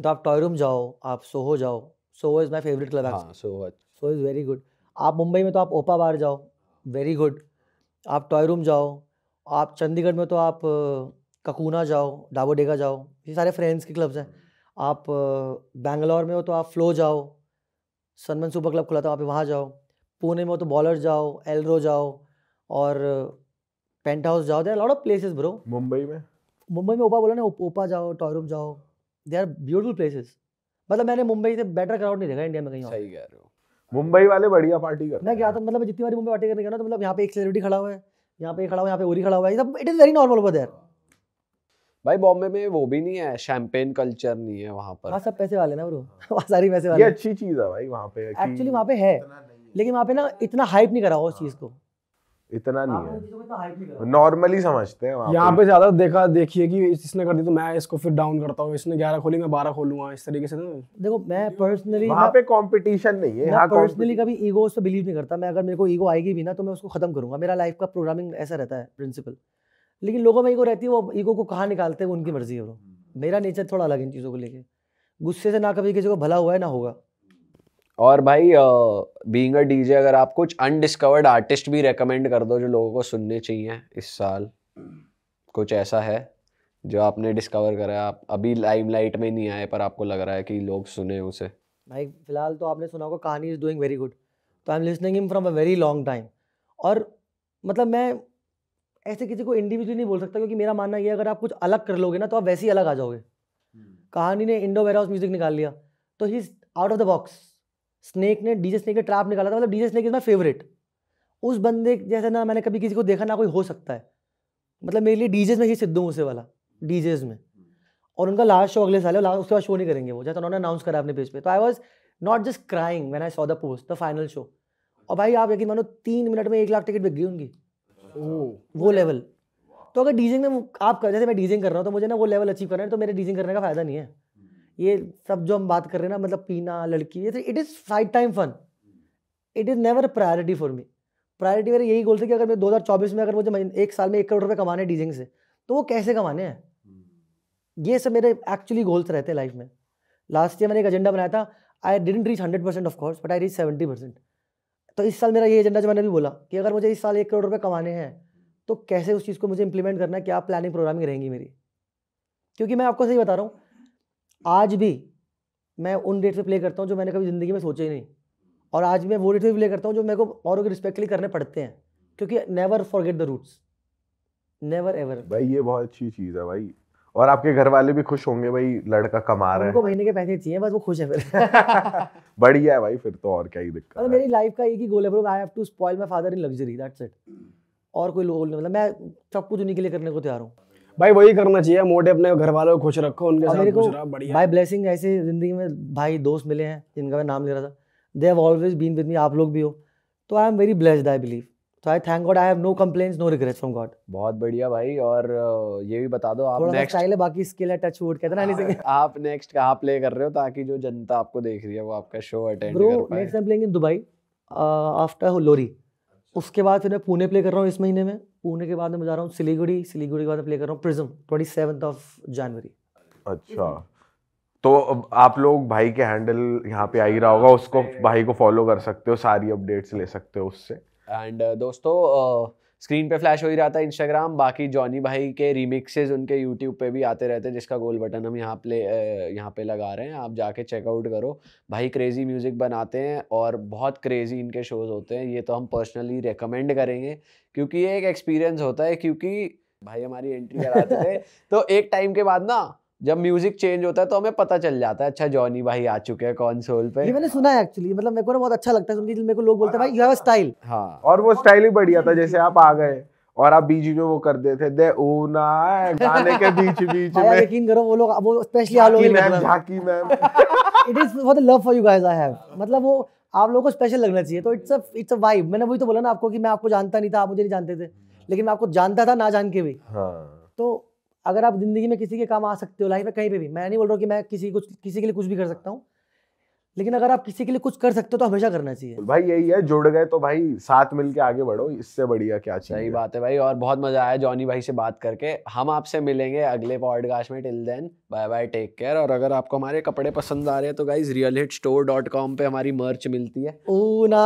तो आप टॉय रूम जाओ, आप सोहो जाओ, Soho is my favourite club, Soho Soho is very good. आप मुंबई में तो आप ओपा बार जाओ, वेरी गुड, आप टॉय रूम जाओ, आप चंडीगढ़ में तो आप ककूना जाओ, डाबोडेगा जाओ, ये सारे फ्रेंड्स के क्लब्स हैं। आप बैंगलोर में हो तो आप फ्लो जाओ, सनमन सुपर क्लब खुला था वहाँ पे, वहाँ जाओ। पुणे में हो तो बॉलर जाओ, एलरो जाओ और पेंट हाउस जाओ, there are lot of places bro. Mumbai में मुंबई में ओपा बोला ना, ओपा जाओ, टॉय रूम जाओ, दे आर ब्यूटीफुल प्लेसेस। मतलब मैंने मुंबई से बेटर क्राउड नहीं देखा इंडिया में कहीं। सही कह रहे हो, मुंबई वाले बढ़िया पार्टी करते हैं। मैं क्या था, मतलब जितनी बार मुंबई पार्टी करने गया ना, तो मतलब यहाँ पे एक सेलिब्रिटी खड़ा हुआ है, यहाँ पे खड़ा हुआ है, यहाँ पे ओरी खड़ा हुआ है, सब it is very normal over there भाई। बॉम्बे में वो भी नहीं है, शैंपेन कल्चर नहीं है वहाँ पर। हाँ सब पैसे वाले ना ब्रो, सारी पैसे वाले, ये अच्छी चीज़ है भाई वहाँ पे, एक्चुअली वहाँ पे है, लेकिन वहाँ पे ना इतना हाइप नहीं करा हुआ उस चीज़ को, इतना नहीं है, नॉर्मली समझते हैं। यहाँ पे ज़्यादा देखा देखिए कि इसने कर दी तो मैं इसको फिर डाउन करता हूँ, इसने ग्यारह खोली मैं बारह खोलूंगा, इस तरीके से ना। देखो मैं पर्सनली वहाँ पे कंपटीशन नहीं है, मैं पर्सनली कभी ईगो से बिलीव नहीं करता। मैं अगर मेरे को ईगो आएगी भी ना तो मैं उसको खत्म करूंगा, मेरा लाइफ का प्रोग्रामिंग ऐसा रहता है प्रिंसिपल। लेकिन लोगों में ईगो रहती है, वो ईगो को कहाँ निकालते हैं उनकी मर्जी है। मेरा नेचर थोड़ा अलग है इन चीज़ों को लेके, गुस्से से ना कभी किसी को भला हुआ है ना होगा। और भाई बीइंग अ डीजे, अगर आप कुछ अनडिस्कवर्ड आर्टिस्ट भी रेकमेंड कर दो जो लोगों को सुनने चाहिए इस साल, कुछ ऐसा है जो आपने डिस्कवर करा है, आप अभी लाइमलाइट में नहीं आए पर आपको लग रहा है कि लोग सुने उसे। भाई फिलहाल तो आपने सुना होगा कहानी इज़ डूइंग वेरी गुड, तो I am listening him from a very long time. और मतलब मैं ऐसे किसी को इंडिविजुअली नहीं बोल सकता, क्योंकि मेरा मानना यह है अगर आप कुछ अलग कर लोगे ना तो आप वैसे ही अलग आ जाओगे। कहानी ने इंडो वेयर हाउस म्यूजिक निकाल लिया, तो he is out of the box. Snake ने डीजे स्नेक ने ट्रैप निकाला था, मतलब DJ Snake is my favourite. उस बंदे जैसे ना मैंने कभी किसी को देखा ना कोई हो सकता है। मतलब मेरे लिए डीजेज में ही सिद्धू मूसेवाला, डीजेज में। और उनका लास्ट शो अगले साल है, लास्ट उसके बाद शो नहीं करेंगे वो, जैसे उन्होंने अनाउंस करा अपने पेज पे। तो I was not just crying when I saw the post, the final show. और भाई आप यकीन मानो तीन मिनट में एक लाख टिकट बिक गई उनकी, वो लेवल। तो अगर डीजिंग में आप, जैसे मैं डीजिंग कर रहा हूँ तो मुझे ना वो लेवल अचीव करना है, तो मेरे डीजिंग करने का फायदा नहीं है। ये सब जो हम बात कर रहे हैं ना, मतलब पीना, लड़की, it is five time fun, it is never priority for me. Priority मेरा यही गोल था कि अगर मैं दो हज़ार चौबीस में, अगर मुझे एक साल में एक करोड़ रुपए कमाने हैं डीजिंग से, तो वो कैसे कमाने हैं, ये सब मेरे एक्चुअली गोल्स रहते हैं लाइफ में। लास्ट ईयर मैंने एक एजेंडा बनाया था, I didn't reach hundred percent of course but I reach seventy percent. तो इस साल मेरा ये एजेंडा जो मैंने भी बोला कि अगर मुझे इस साल एक करोड़ रुपये कमाने हैं तो कैसे उस चीज़ को मुझे इंप्लीमेंट करना है, क्या प्लानिंग प्रोग्रामिंग रहेंगी मेरी। क्योंकि मैं आपको सही बता रहा हूँ, आज भी मैं उन रेट पे प्ले करता हूँ जो मैंने कभी ज़िंदगी में सोचे ही नहीं, और आज मैं वो रेट पे प्ले करता हूँ जो मेरे को औरों के रिस्पेक्टली करने पड़ते हैं, क्योंकि never forget the roots, never ever. भाई ये बहुत अच्छी चीज़ है भाई, और आपके घर वाले भी खुश होंगे भाई, लड़का कमा रहा है, उनको महीने के पैसे चाहिए बस, वो खुश है फिर बढ़िया है भाई, फिर तो और क्या ही दिक्कत है। मेरी लाइफ का एक ही गोल है bro, I have to spoil my father in luxury, that's it. और कोई गोल नहीं, मतलब मैं सब कुछ उन्हीं के लिए करने को तैयार हूँ भाई, वही करना चाहिए। मोटे अपने घर वालों को खुश रखो, उनके साथ खुश रहो, बढ़िया। बाय ब्लेसिंग ऐसे ज़िंदगी में भाई दोस्त मिले हैं जिनका मैं नाम ले रहा था, they have always been with me, आप लोग भी हो, तो I am very blessed I believe, तो I thank God, I have no complaints, no regrets from God. बहुत बढ़िया भाई। और ये भी बता दो, आप नेक्स्ट स्टाइल है, बाकी स्किल है, टच वुड कहते हैं ना, नहीं आप नेक्स्ट कहाँ प्ले कर रहे हो ताकि जो जनता आपको देख रही है वो आपका शो अटेंड कर पाए। Next time playing in Dubai after Lohri, उसके बाद फिर मैं पुणे प्ले कर रहा हूँ इस महीने में, पुणे के बाद मैं जा रहा हूँ सिलीगुड़ी, सिलीगुड़ी के बाद प्ले कर रहा हूँ prism twenty seventh of January. अच्छा तो आप लोग भाई के हैंडल यहाँ पे आ ही रहा होगा, उसको भाई को फॉलो कर सकते हो, सारी अपडेट्स ले सकते हो उससे। एंड uh, दोस्तों स्क्रीन uh, पे फ्लैश हो ही रहा था इंस्टाग्राम, बाकी जॉनी भाई के रिमिक्सेज उनके यूट्यूब पे भी आते रहते हैं, जिसका गोल बटन हम यहाँ पे यहाँ पे लगा रहे हैं, आप जाके चेकआउट करो। भाई क्रेजी म्यूज़िक बनाते हैं और बहुत क्रेजी इनके शोज़ होते हैं, ये तो हम पर्सनली रिकमेंड करेंगे क्योंकि ये एक एक्सपीरियंस होता है। क्योंकि भाई हमारी एंट्री कराते थे तो एक टाइम के बाद ना जब म्यूजिक चेंज होता है तो हमें पता चल जाता है अच्छा जॉनी भाई आ चुके हैं कंसोल पे। ये मैंने सुना है एक्चुअली, मतलब मेरे को ना बहुत अच्छा लगता है सुन के, मेरे को लोग बोलते हैं भाई यू हैव अ स्टाइल। हाँ, और वो स्टाइल ही बढ़िया था, जैसे आप आ गए और आप बीच में वो कर देते थे ओना गाने के बीच बीच में, यकीन करो वो लोग वो स्पेशली आ लोग झाकी मैम, it is for the love for you guys I have, मतलब वो आप लोगों को स्पेशल लगना चाहिए। तो it's a it's a vibe. मैंने वही तो बोला ना आपको कि मैं आपको जानता नहीं था, आप मुझे नहीं जानते थे, लेकिन मैं आपको जानता था ना जान के भी। तो अगर आप जिंदगी में किसी के काम आ सकते हो, लाइफ में कहीं पे भी, मैं नहीं बोल रहा हूँ कि मैं किसी कुछ किसी के लिए कुछ भी कर सकता हूँ, लेकिन अगर आप किसी के लिए कुछ कर सकते हो तो हमेशा करना चाहिए भाई। यही है, जुड़ गए तो भाई साथ मिलके आगे बढ़ो, इससे बढ़िया क्या चाहिए। सही बात है भाई, और बहुत मजा आया जॉनी भाई से बात करके। हम आपसे मिलेंगे अगले पॉडकास्ट में, till then bye bye, take care. और अगर आपको हमारे कपड़े पसंद आ रहे हैं तो guys real hit store dot com पे हमारी मर्च मिलती है। ओ ना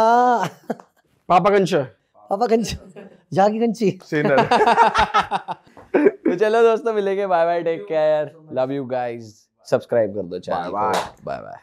पापा कंचा पापा कंचा जागी कंची। तो चलो दोस्तों मिलेंगे, bye bye, take care, love you guys, subscribe कर दो channel, bye bye bye bye.